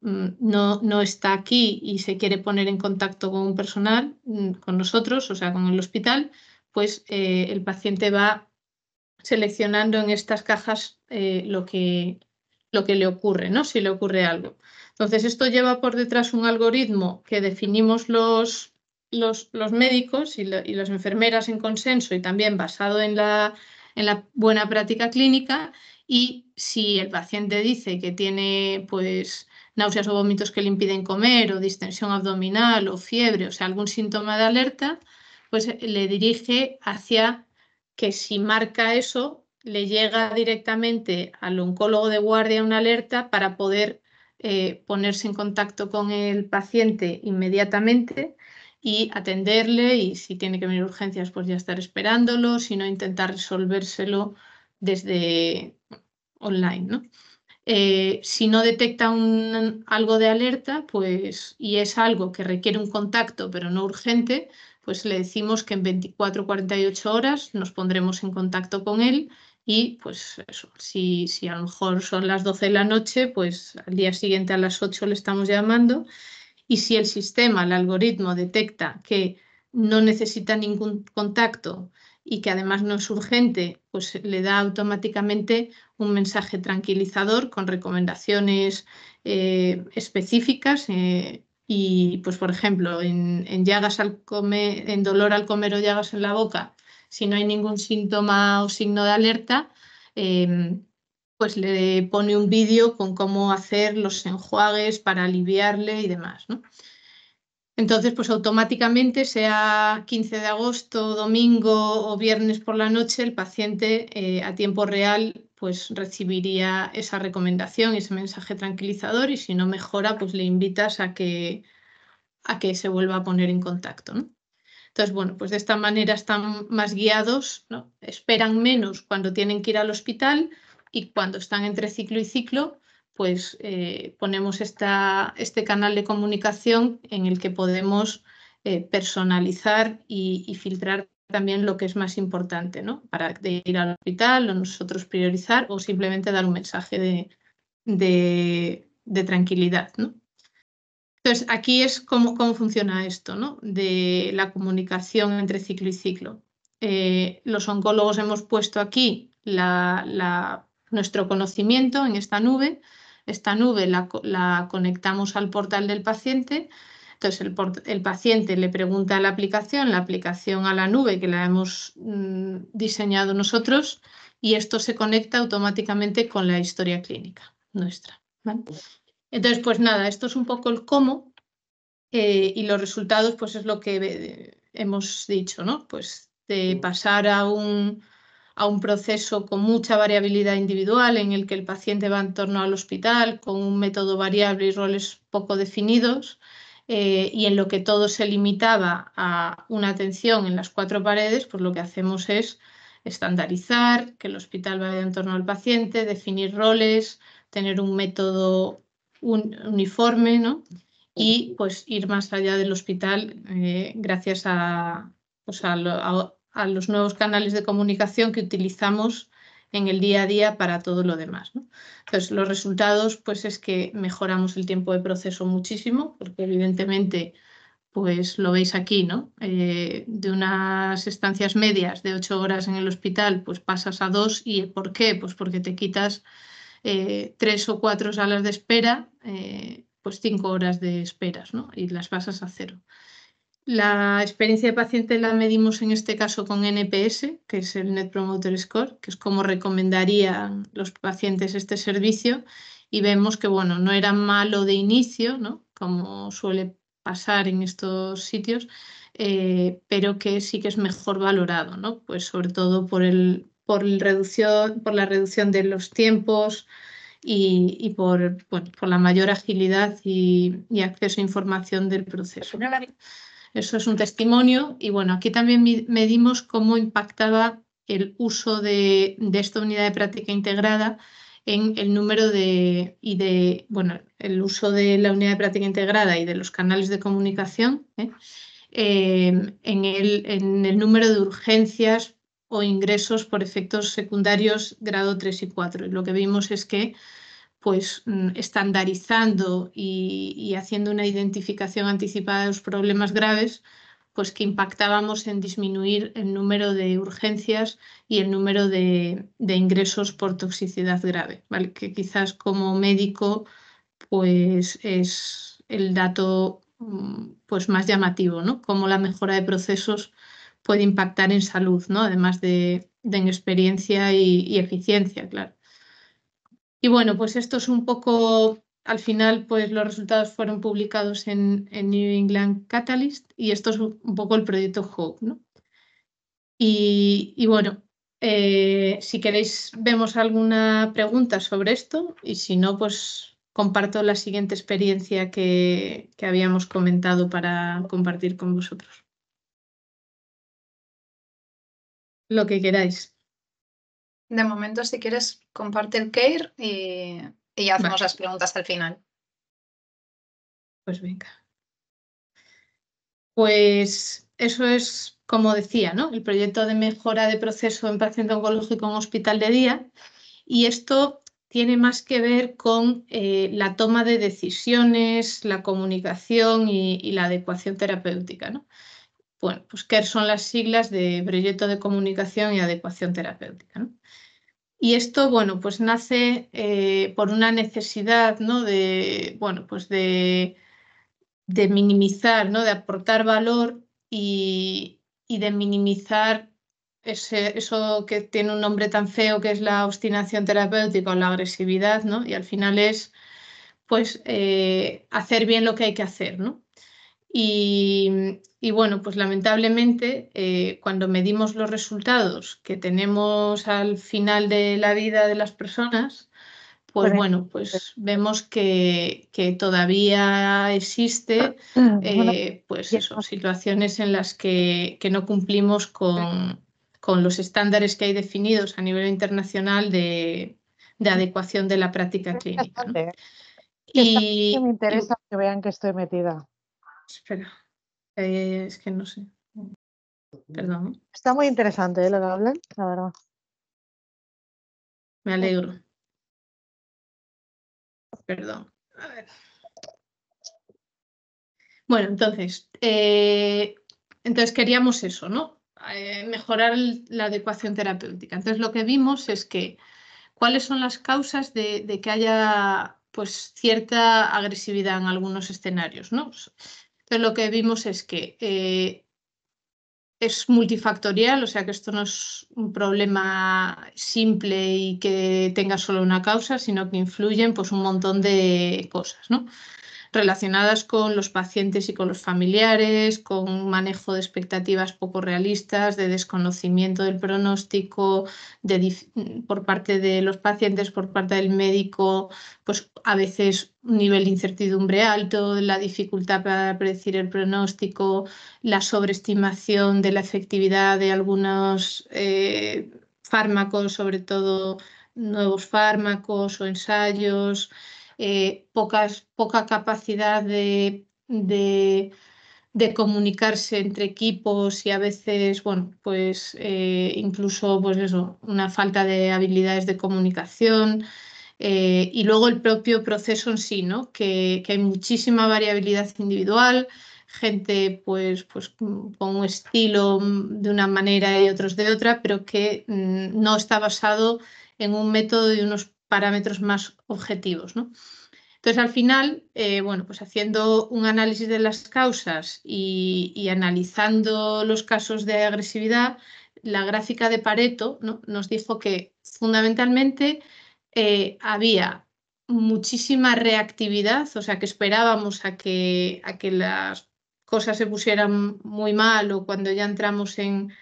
no está aquí y se quiere poner en contacto con un personal, con nosotros, o sea, con el hospital, pues el paciente va seleccionando en estas cajas lo que le ocurre, ¿no?, si le ocurre algo. Entonces, esto lleva por detrás un algoritmo que definimos los médicos y las enfermeras en consenso, y también basado en la buena práctica clínica. Y si el paciente dice que tiene pues náuseas o vómitos que le impiden comer, o distensión abdominal, o fiebre, o sea, algún síntoma de alerta, pues le dirige hacia que, si marca eso, le llega directamente al oncólogo de guardia una alerta para poder ponerse en contacto con el paciente inmediatamente y atenderle, y si tiene que venir a urgencias, pues ya estar esperándolo, si no, intentar resolvérselo desde online, ¿no? Si no detecta algo de alerta, pues, y es algo que requiere un contacto pero no urgente, pues le decimos que en 24 o 48 horas nos pondremos en contacto con él, y pues eso, si a lo mejor son las 12 de la noche, pues al día siguiente a las 8 le estamos llamando, y si el sistema, el algoritmo, detecta que no necesita ningún contacto y que además no es urgente, pues le da automáticamente un mensaje tranquilizador con recomendaciones específicas, y pues, por ejemplo, en dolor al comer o llagas en la boca, si no hay ningún síntoma o signo de alerta, pues le pone un vídeo con cómo hacer los enjuagues para aliviarle y demás, ¿no? Entonces, pues automáticamente, sea 15 de agosto, domingo o viernes por la noche, el paciente a tiempo real pues recibiría esa recomendación, ese mensaje tranquilizador, y si no mejora, pues le invitas a que se vuelva a poner en contacto, ¿no? Entonces, bueno, pues de esta manera están más guiados, ¿no? Esperan menos cuando tienen que ir al hospital, y cuando están entre ciclo y ciclo, pues ponemos este canal de comunicación en el que podemos personalizar y filtrar también lo que es más importante, ¿no?, para ir al hospital, o nosotros priorizar, o simplemente dar un mensaje de tranquilidad, ¿no? Entonces, aquí es cómo funciona esto, ¿no?, de la comunicación entre ciclo y ciclo. Los oncólogos hemos puesto aquí nuestro conocimiento en esta nube. Esta nube la conectamos al portal del paciente. Entonces el paciente le pregunta a la aplicación a la nube, que la hemos diseñado nosotros, y esto se conecta automáticamente con la historia clínica nuestra, ¿vale? Entonces, pues nada, esto es un poco el cómo, y los resultados, pues es lo que hemos dicho, ¿no? Pues de pasar a un proceso con mucha variabilidad individual, en el que el paciente va en torno al hospital con un método variable y roles poco definidos, y en lo que todo se limitaba a una atención en las 4 paredes, pues lo que hacemos es estandarizar, que el hospital vaya en torno al paciente, definir roles, tener un método uniforme, ¿no? Y pues ir más allá del hospital gracias a los nuevos canales de comunicación que utilizamos en el día a día para todo lo demás, ¿no? Entonces, los resultados pues es que mejoramos el tiempo de proceso muchísimo, porque evidentemente, pues lo veis aquí, ¿no? De unas estancias medias de 8 horas en el hospital, pues pasas a 2. ¿Y por qué? Pues porque te quitas 3 o 4 salas de espera, pues 5 horas de esperas, ¿no? Y las pasas a 0. La experiencia de paciente la medimos en este caso con NPS, que es el Net Promoter Score, que es como recomendarían los pacientes este servicio, y vemos que, bueno, no era malo de inicio, ¿no? Como suele pasar en estos sitios, pero que sí que es mejor valorado, ¿no? Pues sobre todo por la reducción de los tiempos y por, bueno, por la mayor agilidad y acceso a información del proceso. Eso es un testimonio. Y bueno, aquí también medimos cómo impactaba el uso de esta unidad de práctica integrada en el número el uso de la unidad de práctica integrada y de los canales de comunicación, en el número de urgencias o ingresos por efectos secundarios grado 3 y 4. Y lo que vimos es que, pues, estandarizando y haciendo una identificación anticipada de los problemas graves, pues que impactábamos en disminuir el número de urgencias y el número de ingresos por toxicidad grave, ¿vale? Que quizás como médico pues es el dato pues más llamativo, ¿no? Cómo la mejora de procesos puede impactar en salud, ¿no? Además de en experiencia y eficiencia, claro. Y bueno, pues esto es un poco... Al final, pues los resultados fueron publicados en New England Catalyst, y esto es un poco el proyecto HOPE, ¿no? Y bueno, si queréis vemos alguna pregunta sobre esto, y si no, pues comparto la siguiente experiencia que habíamos comentado para compartir con vosotros. Lo que queráis. De momento, si quieres, comparte el CARE y ya hacemos las preguntas al final. Pues venga. Pues eso es, como decía, ¿no? El proyecto de mejora de proceso en paciente oncológico en hospital de día. Y esto tiene más que ver con la toma de decisiones, la comunicación y la adecuación terapéutica, ¿no? Bueno, pues CARE son las siglas de proyecto de comunicación y adecuación terapéutica, ¿no? Y esto, bueno, pues nace por una necesidad, ¿no? de minimizar, ¿no? De aportar valor y de minimizar eso que tiene un nombre tan feo, que es la obstinación terapéutica o la agresividad, ¿no? Y al final es, pues, hacer bien lo que hay que hacer, ¿no? Y bueno, pues lamentablemente cuando medimos los resultados que tenemos al final de la vida de las personas, pues bueno, pues vemos que todavía existe pues eso, situaciones en las que no cumplimos con los estándares que hay definidos a nivel internacional de adecuación de la práctica clínica, ¿no? Y me interesa que vean que estoy metida. Espera, es que no sé. Perdón. Está muy interesante, lo que hablan, la verdad. Me alegro. Perdón. A ver. Bueno, entonces queríamos eso, ¿no? Mejorar la adecuación terapéutica. Entonces lo que vimos es que cuáles son las causas de que haya pues cierta agresividad en algunos escenarios, ¿no? Entonces lo que vimos es que es multifactorial, o sea que esto no es un problema simple y que tenga solo una causa, sino que influyen pues un montón de cosas, ¿no? Relacionadas con los pacientes y con los familiares, con un manejo de expectativas poco realistas, de desconocimiento del pronóstico por parte de los pacientes, por parte del médico, pues a veces un nivel de incertidumbre alto, la dificultad para predecir el pronóstico, la sobreestimación de la efectividad de algunos fármacos, sobre todo nuevos fármacos o ensayos, poca capacidad de comunicarse entre equipos y a veces, bueno, pues incluso pues eso, una falta de habilidades de comunicación, y luego el propio proceso en sí, ¿no? Que hay muchísima variabilidad individual, gente pues con un estilo de una manera y otros de otra, pero que no está basado en un método y unos parámetros más objetivos, ¿no? Entonces, al final, bueno, pues haciendo un análisis de las causas y analizando los casos de agresividad, la gráfica de Pareto, ¿no?, nos dijo que fundamentalmente había muchísima reactividad, o sea, que esperábamos a que las cosas se pusieran muy mal o cuando ya entramos en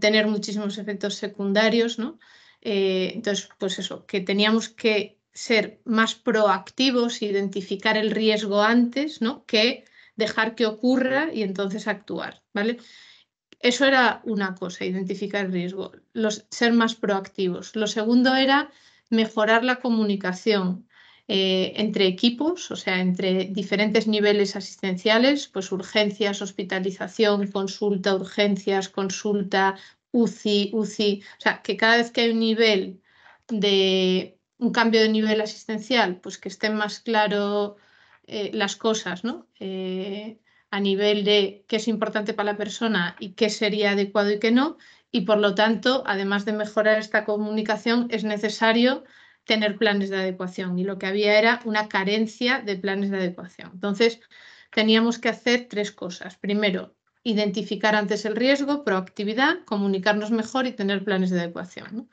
tener muchísimos efectos secundarios, ¿no? Entonces, pues eso, que teníamos que ser más proactivos, identificar el riesgo antes, ¿no?, que dejar que ocurra y entonces actuar, ¿vale? Eso era una cosa, identificar el riesgo, ser más proactivos. Lo segundo era mejorar la comunicación entre equipos, o sea, entre diferentes niveles asistenciales, pues urgencias, hospitalización, consulta, urgencias, consulta, UCI, o sea, que cada vez que hay un cambio de nivel asistencial, pues que estén más claro las cosas, ¿no? A nivel de qué es importante para la persona y qué sería adecuado y qué no, y por lo tanto, además de mejorar esta comunicación, es necesario tener planes de adecuación, y lo que había era una carencia de planes de adecuación. Entonces, teníamos que hacer tres cosas. Primero, identificar antes el riesgo, proactividad, comunicarnos mejor y tener planes de adecuación, ¿no?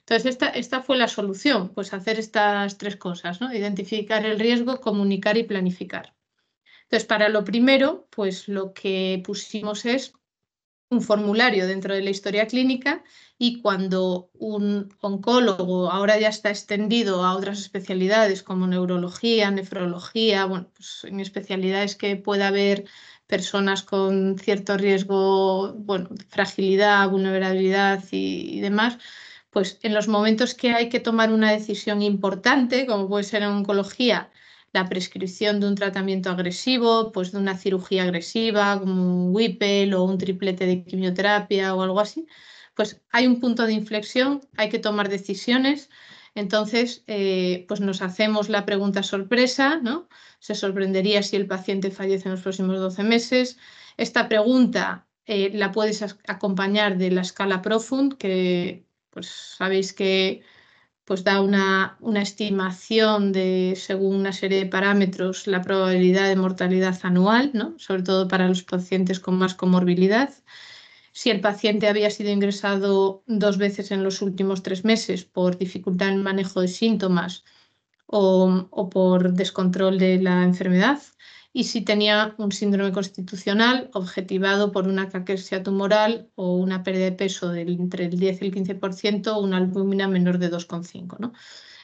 Entonces, esta fue la solución, pues hacer estas tres cosas, ¿no? Identificar el riesgo, comunicar y planificar. Entonces, para lo primero, pues lo que pusimos es un formulario dentro de la historia clínica, y cuando un oncólogo, ahora ya está extendido a otras especialidades como neurología, nefrología, bueno, pues en especialidades que pueda haber personas con cierto riesgo, bueno, fragilidad, vulnerabilidad y demás, pues en los momentos que hay que tomar una decisión importante, como puede ser en oncología, la prescripción de un tratamiento agresivo, pues de una cirugía agresiva, como un Whipple o un triplete de quimioterapia o algo así, pues hay un punto de inflexión, hay que tomar decisiones. Entonces, pues nos hacemos la pregunta sorpresa, ¿no? ¿Se sorprendería si el paciente fallece en los próximos 12 meses? Esta pregunta la puedes acompañar de la escala Profund, que pues sabéis que pues da una estimación de, según una serie de parámetros, la probabilidad de mortalidad anual, ¿no?, sobre todo para los pacientes con más comorbilidad. Si el paciente había sido ingresado 2 veces en los últimos 3 meses por dificultad en el manejo de síntomas o por descontrol de la enfermedad, y si tenía un síndrome constitucional objetivado por una caquexia tumoral o una pérdida de peso entre el 10 y el 15% o una albúmina menor de 2,5, ¿no?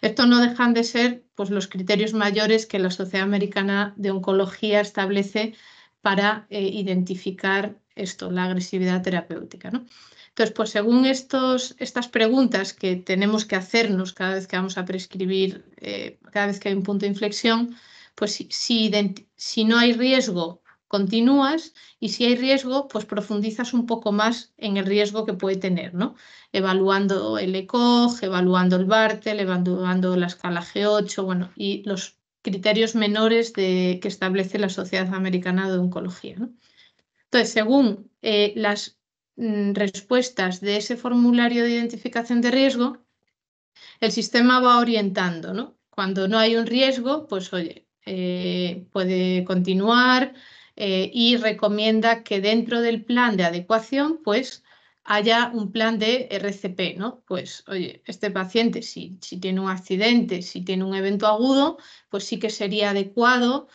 Estos no dejan de ser pues los criterios mayores que la Sociedad Americana de Oncología establece para identificar esto, la agresividad terapéutica, ¿no? Entonces, pues según estas preguntas que tenemos que hacernos cada vez que vamos a prescribir, cada vez que hay un punto de inflexión, pues si no hay riesgo, continúas, y si hay riesgo, pues profundizas un poco más en el riesgo que puede tener, ¿no? Evaluando el ECOG, evaluando el Bartel, evaluando la escala G8, bueno, y los criterios menores que establece la Sociedad Americana de Oncología, ¿no? Entonces, según las respuestas de ese formulario de identificación de riesgo, el sistema va orientando, ¿no? Cuando no hay un riesgo, pues oye, puede continuar, y recomienda que dentro del plan de adecuación pues haya un plan de RCP, ¿no? Pues oye, este paciente si tiene un accidente, si tiene un evento agudo, pues sí que sería adecuado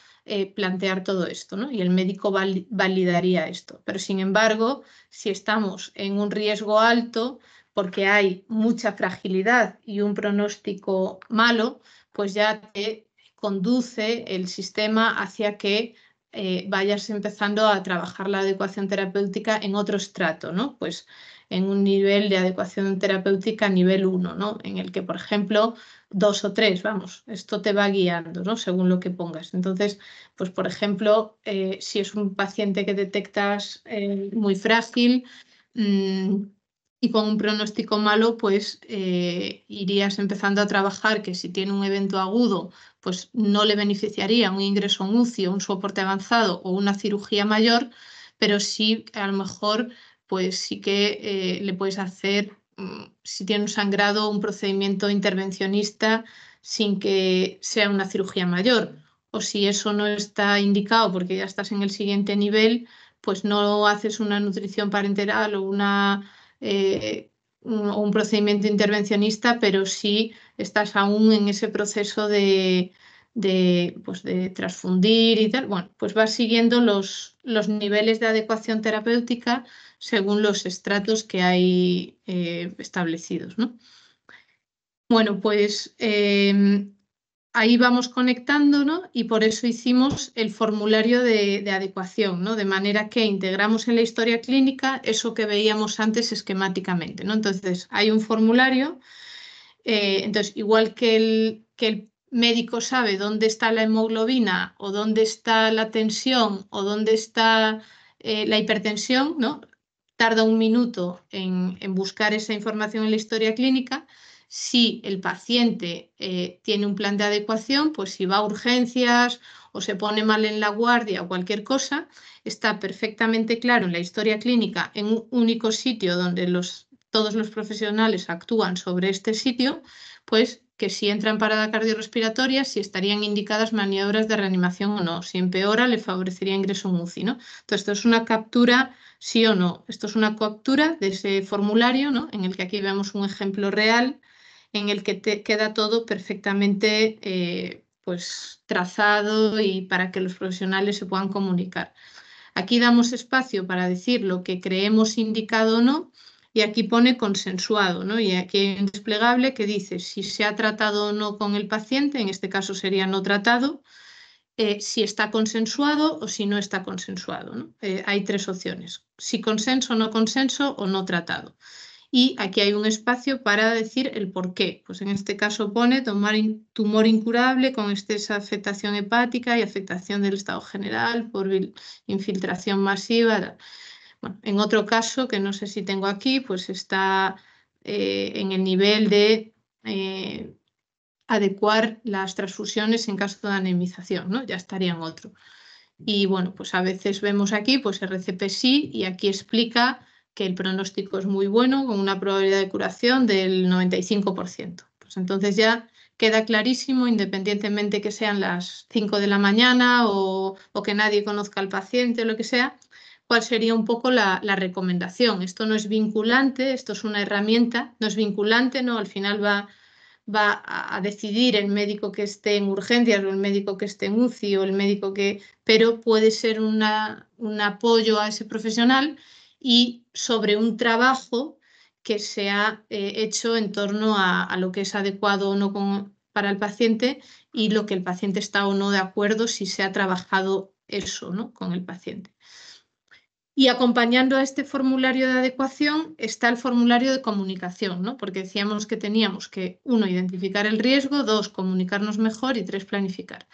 plantear todo esto, ¿no? Y el médico validaría esto. Pero sin embargo, si estamos en un riesgo alto porque hay mucha fragilidad y un pronóstico malo, pues ya te conduce el sistema hacia que vayas empezando a trabajar la adecuación terapéutica en otro estrato, ¿no? Pues en un nivel de adecuación terapéutica nivel 1, ¿no? En el que, por ejemplo, 2 o 3, vamos, esto te va guiando, ¿no? Según lo que pongas. Entonces, pues por ejemplo, si es un paciente que detectas muy frágil y con un pronóstico malo, pues irías empezando a trabajar que si tiene un evento agudo, pues no le beneficiaría un ingreso en UCI, un soporte avanzado o una cirugía mayor, pero sí a lo mejor pues sí que le puedes hacer, si tiene un sangrado, un procedimiento intervencionista sin que sea una cirugía mayor. O si eso no está indicado porque ya estás en el siguiente nivel, pues no haces una nutrición parenteral o un procedimiento intervencionista, pero sí estás aún en ese proceso de transfundir y tal. Bueno, pues vas siguiendo los niveles de adecuación terapéutica según los estratos que hay establecidos, ¿no? Bueno, pues ahí vamos conectando, ¿no? Y por eso hicimos el formulario de adecuación, ¿no? De manera que integramos en la historia clínica eso que veíamos antes esquemáticamente, ¿no? Entonces, hay un formulario, entonces igual que el médico sabe dónde está la hemoglobina o dónde está la tensión o dónde está la hipertensión, ¿no? Tarda un minuto en buscar esa información en la historia clínica. Si el paciente tiene un plan de adecuación, pues si va a urgencias o se pone mal en la guardia o cualquier cosa, está perfectamente claro en la historia clínica, en un único sitio donde todos los profesionales actúan sobre este sitio, pues que si entra en parada cardiorrespiratoria, si estarían indicadas maniobras de reanimación o no. Si empeora, le favorecería ingreso en UCI, ¿no? Entonces, esto es una captura sí o no. Esto es una captura de ese formulario, ¿no? En el que aquí vemos un ejemplo real en el que te queda todo perfectamente pues, trazado y para que los profesionales se puedan comunicar. Aquí damos espacio para decir lo que creemos indicado o no. Y aquí pone consensuado, ¿no? Y aquí hay un desplegable que dice si se ha tratado o no con el paciente, en este caso sería no tratado, si está consensuado o si no está consensuado, ¿no? Hay 3 opciones, si consenso, no consenso o no tratado. Y aquí hay un espacio para decir el por qué. Pues en este caso pone tumor incurable con extensa afectación hepática y afectación del estado general por infiltración masiva. Bueno, en otro caso, que no sé si tengo aquí, pues está en el nivel de adecuar las transfusiones en caso de anemización, ¿no? Ya estaría en otro. Y bueno, pues a veces vemos aquí, pues RCP sí, y aquí explica que el pronóstico es muy bueno, con una probabilidad de curación del 95%. Pues entonces ya queda clarísimo, independientemente que sean las 5 de la mañana o que nadie conozca al paciente o lo que sea, cuál sería un poco la recomendación. Esto no es vinculante, esto es una herramienta, no es vinculante, ¿no? Al final va a decidir el médico que esté en urgencias o el médico que esté en UCI o el médico que... Pero puede ser un apoyo a ese profesional y sobre un trabajo que se ha hecho en torno a lo que es adecuado o no para el paciente y lo que el paciente está o no de acuerdo si se ha trabajado eso, ¿no? Con el paciente. Y acompañando a este formulario de adecuación está el formulario de comunicación, ¿no? Porque decíamos que teníamos que, 1, identificar el riesgo, 2, comunicarnos mejor y 3, planificar.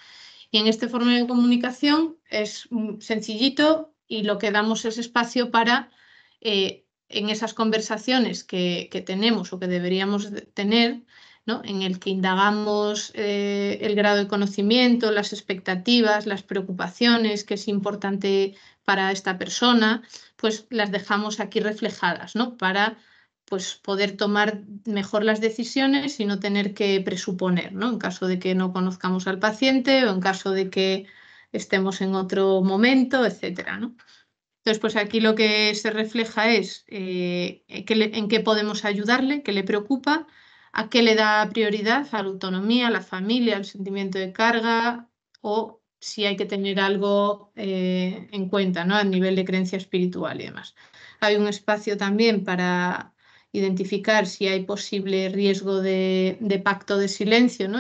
Y en este formulario de comunicación es sencillito y lo que damos es espacio para, en esas conversaciones que tenemos o que deberíamos tener, ¿no? En el que indagamos el grado de conocimiento, las expectativas, las preocupaciones, qué es importante para esta persona, pues las dejamos aquí reflejadas, ¿no? Para pues, poder tomar mejor las decisiones y no tener que presuponer, ¿no? En caso de que no conozcamos al paciente o en caso de que estemos en otro momento, etcétera, ¿no? Entonces, pues aquí lo que se refleja es en qué podemos ayudarle, qué le preocupa, a qué le da prioridad, a la autonomía, a la familia, al sentimiento de carga o si hay que tener algo en cuenta, ¿no? A nivel de creencia espiritual y demás. Hay un espacio también para identificar si hay posible riesgo de pacto de silencio, ¿no?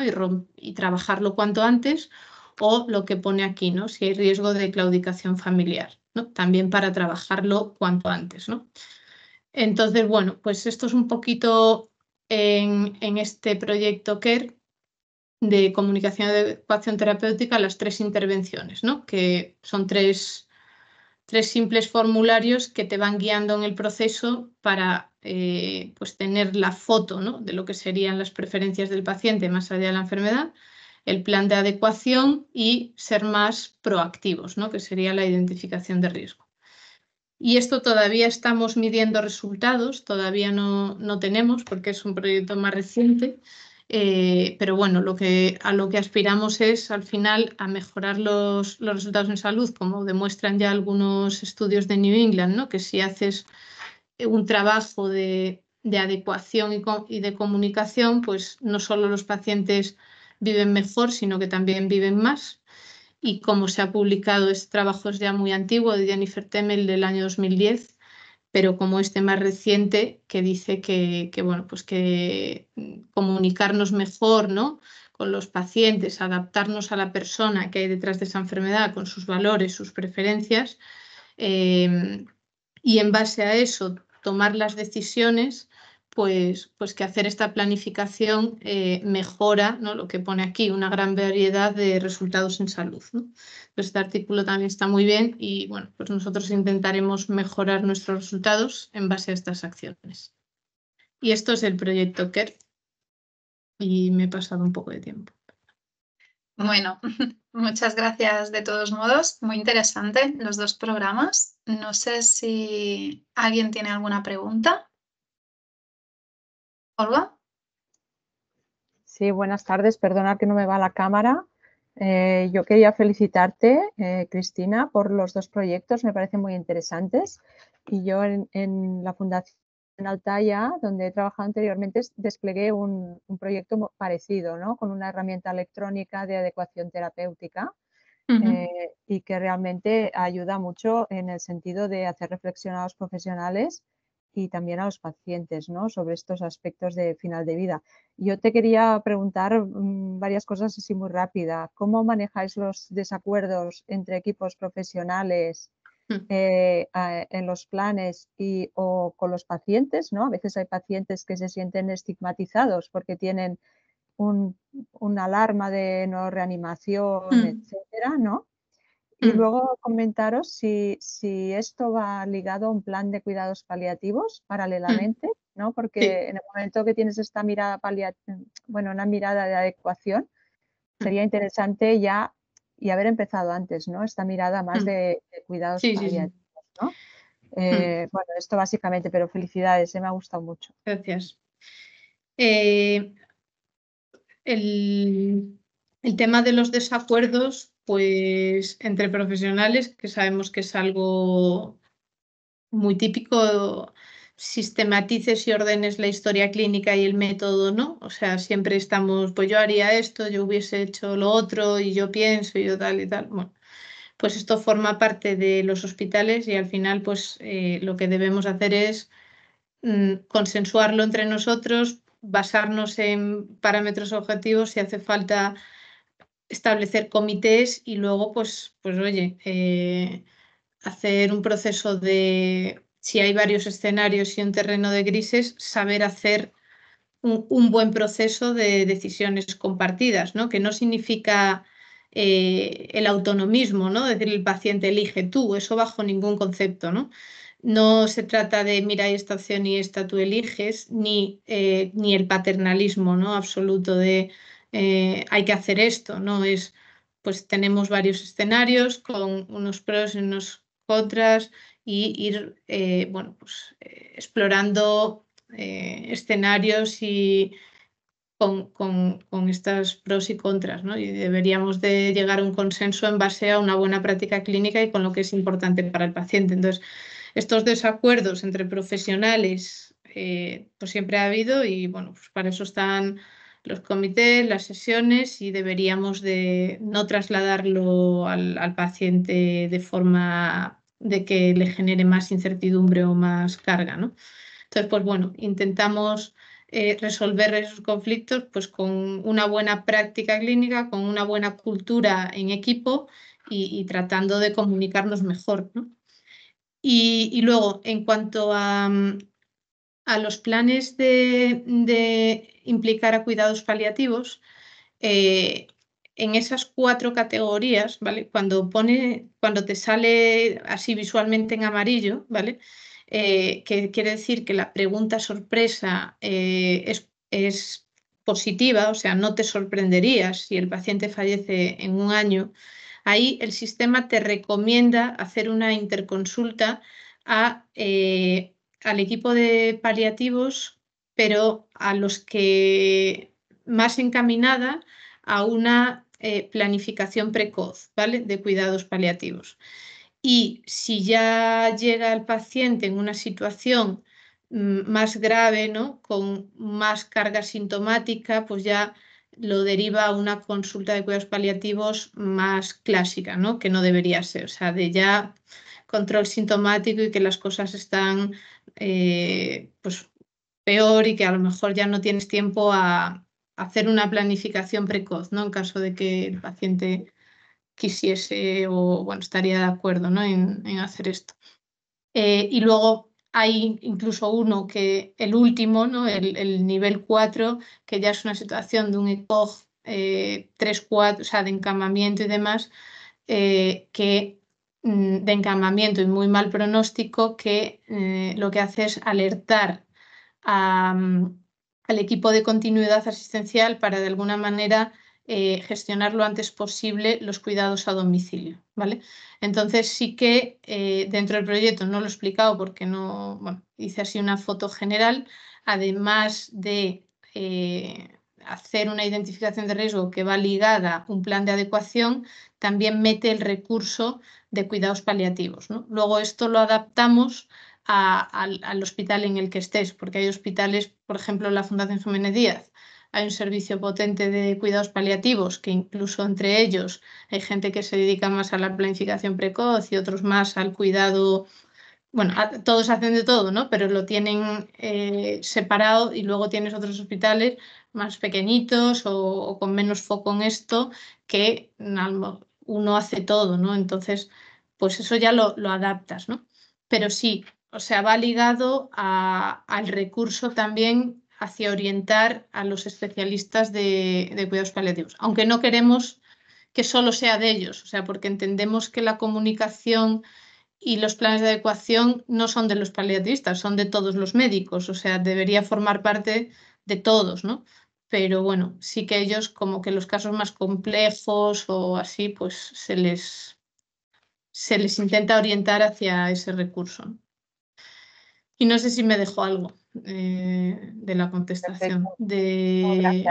y trabajarlo cuanto antes o lo que pone aquí, ¿no? Si hay riesgo de claudicación familiar, ¿no? También para trabajarlo cuanto antes, ¿no? Entonces, bueno, pues esto es un poquito en este proyecto CARE de comunicación y adecuación terapéutica, las tres intervenciones, ¿no? Que son tres simples formularios que te van guiando en el proceso para pues tener la foto, ¿no?, de lo que serían las preferencias del paciente más allá de la enfermedad, el plan de adecuación y ser más proactivos, ¿no?, que sería la identificación de riesgo. Y esto todavía estamos midiendo resultados, todavía no tenemos porque es un proyecto más reciente, pero bueno, a lo que aspiramos es al final a mejorar los resultados en salud, como demuestran ya algunos estudios de New England, ¿no?, que si haces un trabajo de adecuación y de comunicación, pues no solo los pacientes viven mejor, sino que también viven más. Y como se ha publicado, este trabajo es ya muy antiguo, de Jennifer Temel del año 2010, pero como este más reciente, que dice que bueno, pues que comunicarnos mejor, ¿no?, con los pacientes, adaptarnos a la persona que hay detrás de esa enfermedad, con sus valores, sus preferencias, y en base a eso tomar las decisiones, pues que hacer esta planificación mejora, ¿no?, lo que pone aquí, una gran variedad de resultados en salud, ¿no? Pues este artículo también está muy bien y bueno, pues nosotros intentaremos mejorar nuestros resultados en base a estas acciones. Y esto es el proyecto CARE y me he pasado un poco de tiempo. Bueno, muchas gracias de todos modos. Muy interesante los dos programas. No sé si alguien tiene alguna pregunta. Olga. Sí, buenas tardes. Perdonad que no me va la cámara. Yo quería felicitarte, Cristina, por los dos proyectos. Me parecen muy interesantes. Y yo en la Fundación Altaya, donde he trabajado anteriormente, desplegué un proyecto parecido, ¿no?, con una herramienta electrónica de adecuación terapéutica. Uh-huh. Y que realmente ayuda mucho en el sentido de hacer reflexionar a los profesionales y también a los pacientes, ¿no?, sobre estos aspectos de final de vida. Yo te quería preguntar varias cosas así muy rápida. ¿Cómo manejáis los desacuerdos entre equipos profesionales en los planes o con los pacientes, ¿no? A veces hay pacientes que se sienten estigmatizados porque tienen una alarma de no reanimación, etcétera, ¿no? Y luego comentaros si esto va ligado a un plan de cuidados paliativos paralelamente, ¿no? Porque sí, en el momento que tienes esta mirada una mirada de adecuación, sería interesante ya y haber empezado antes, ¿no?, esta mirada más de cuidados paliativos, ¿no? Bueno, esto básicamente, pero felicidades, me ha gustado mucho. Gracias. El tema de los desacuerdos, pues entre profesionales, que sabemos que es algo muy típico, sistematices y ordenes la historia clínica y el método, ¿no? O sea, siempre estamos, pues yo haría esto, yo hubiese hecho lo otro y yo pienso y yo tal y tal. Bueno, pues esto forma parte de los hospitales y al final pues lo que debemos hacer es consensuarlo entre nosotros, basarnos en parámetros objetivos si hace falta, establecer comités y luego, pues oye, hacer un proceso de, si hay varios escenarios y un terreno de grises, saber hacer un buen proceso de decisiones compartidas, ¿no? Que no significa el autonomismo, ¿no? Es decir, el paciente elige tú, eso bajo ningún concepto, ¿no? No se trata de, mira, hay esta opción y esta tú eliges, ni el paternalismo, ¿no?, absoluto de... hay que hacer esto, ¿no? Es, pues tenemos varios escenarios con unos pros y unos contras y ir explorando escenarios y con estas pros y contras, ¿no? Y deberíamos de llegar a un consenso en base a una buena práctica clínica y con lo que es importante para el paciente. Entonces, estos desacuerdos entre profesionales pues siempre ha habido y bueno, pues para eso están los comités, las sesiones y deberíamos de no trasladarlo al paciente de forma de que le genere más incertidumbre o más carga, ¿no? Entonces, pues bueno, intentamos resolver esos conflictos pues con una buena práctica clínica, con una buena cultura en equipo y tratando de comunicarnos mejor, ¿no? Y luego, en cuanto a a los planes de implicar a cuidados paliativos, en esas cuatro categorías, ¿vale? Cuando te sale así visualmente en amarillo, ¿vale? Que quiere decir que la pregunta sorpresa es positiva, o sea, no te sorprenderías si el paciente fallece en un año. Ahí el sistema te recomienda hacer una interconsulta al equipo de paliativos, pero a los que más encaminada a una planificación precoz, ¿vale? De cuidados paliativos. Y si ya llega el paciente en una situación más grave, ¿no? Con más carga sintomática, pues ya lo deriva a una consulta de cuidados paliativos más clásica, ¿no? Que no debería ser, o sea, de ya control sintomático y que las cosas están pues peor y que a lo mejor ya no tienes tiempo a hacer una planificación precoz, ¿no? En caso de que el paciente quisiese o bueno, estaría de acuerdo, ¿no? en hacer esto. Y luego hay incluso uno que, el último, ¿no? el nivel 4, que ya es una situación de un ECOG 3-4, o sea, de encamamiento y demás, de encamamiento y muy mal pronóstico, que lo que hace es alertar al equipo de continuidad asistencial para de alguna manera gestionar lo antes posible los cuidados a domicilio, ¿vale? Entonces sí que dentro del proyecto, no lo he explicado porque no, bueno, hice así una foto general, además de hacer una identificación de riesgo que va ligada a un plan de adecuación, también mete el recurso de cuidados paliativos, ¿no? Luego esto lo adaptamos al hospital en el que estés, porque hay hospitales, por ejemplo, la Fundación Jiménez Díaz, hay un servicio potente de cuidados paliativos que incluso entre ellos hay gente que se dedica más a la planificación precoz y otros más al cuidado, bueno, todos hacen de todo, ¿no? Pero lo tienen separado y luego tienes otros hospitales más pequeñitos o con menos foco en esto que uno hace todo, ¿no? Entonces, pues eso ya lo adaptas, ¿no? Pero sí, o sea, va ligado al recurso también hacia orientar a los especialistas de cuidados paliativos, aunque no queremos que solo sea de ellos, o sea, porque entendemos que la comunicación y los planes de adecuación no son de los paliativistas, son de todos los médicos, o sea, debería formar parte de todos, ¿no? Pero bueno, sí que ellos, como que los casos más complejos o así, pues se les intenta orientar hacia ese recurso, ¿no? Y no sé si me dejó algo de la contestación del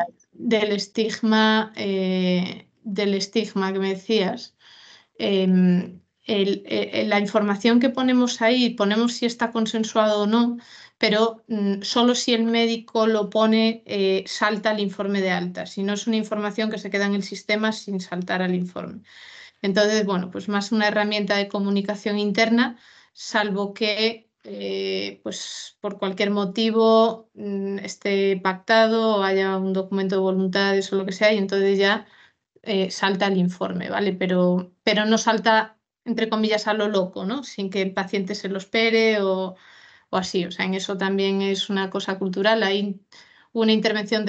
estigma que me decías. La información que ponemos ahí, ponemos si está consensuado o no, pero solo si el médico lo pone, salta el informe de alta. Si no, es una información que se queda en el sistema sin saltar al informe. Entonces, bueno, pues más una herramienta de comunicación interna, salvo que pues por cualquier motivo esté pactado o haya un documento de voluntades o lo que sea, y entonces ya salta el informe, ¿vale? Pero no salta, entre comillas, a lo loco, ¿no? Sin que el paciente se lo espere o así. O sea, en eso también es una cosa cultural. Hay una intervención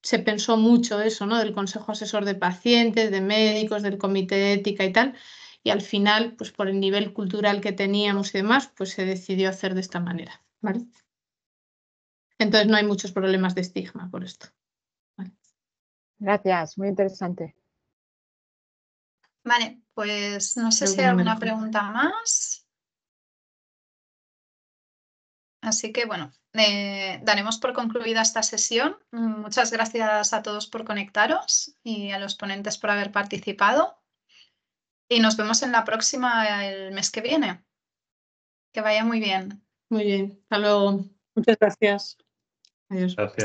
se pensó mucho eso, ¿no? Del Consejo Asesor de Pacientes, de médicos, del Comité de Ética y tal. Y al final, pues por el nivel cultural que teníamos y demás, pues se decidió hacer de esta manera, ¿vale? Entonces no hay muchos problemas de estigma por esto, ¿vale? Gracias, muy interesante. Vale, pues no sé si hay alguna pregunta más. Así que bueno, daremos por concluida esta sesión. Muchas gracias a todos por conectaros y a los ponentes por haber participado. Y nos vemos en la próxima el mes que viene. Que vaya muy bien. Muy bien. Hasta luego. Muchas gracias. Adiós. Gracias.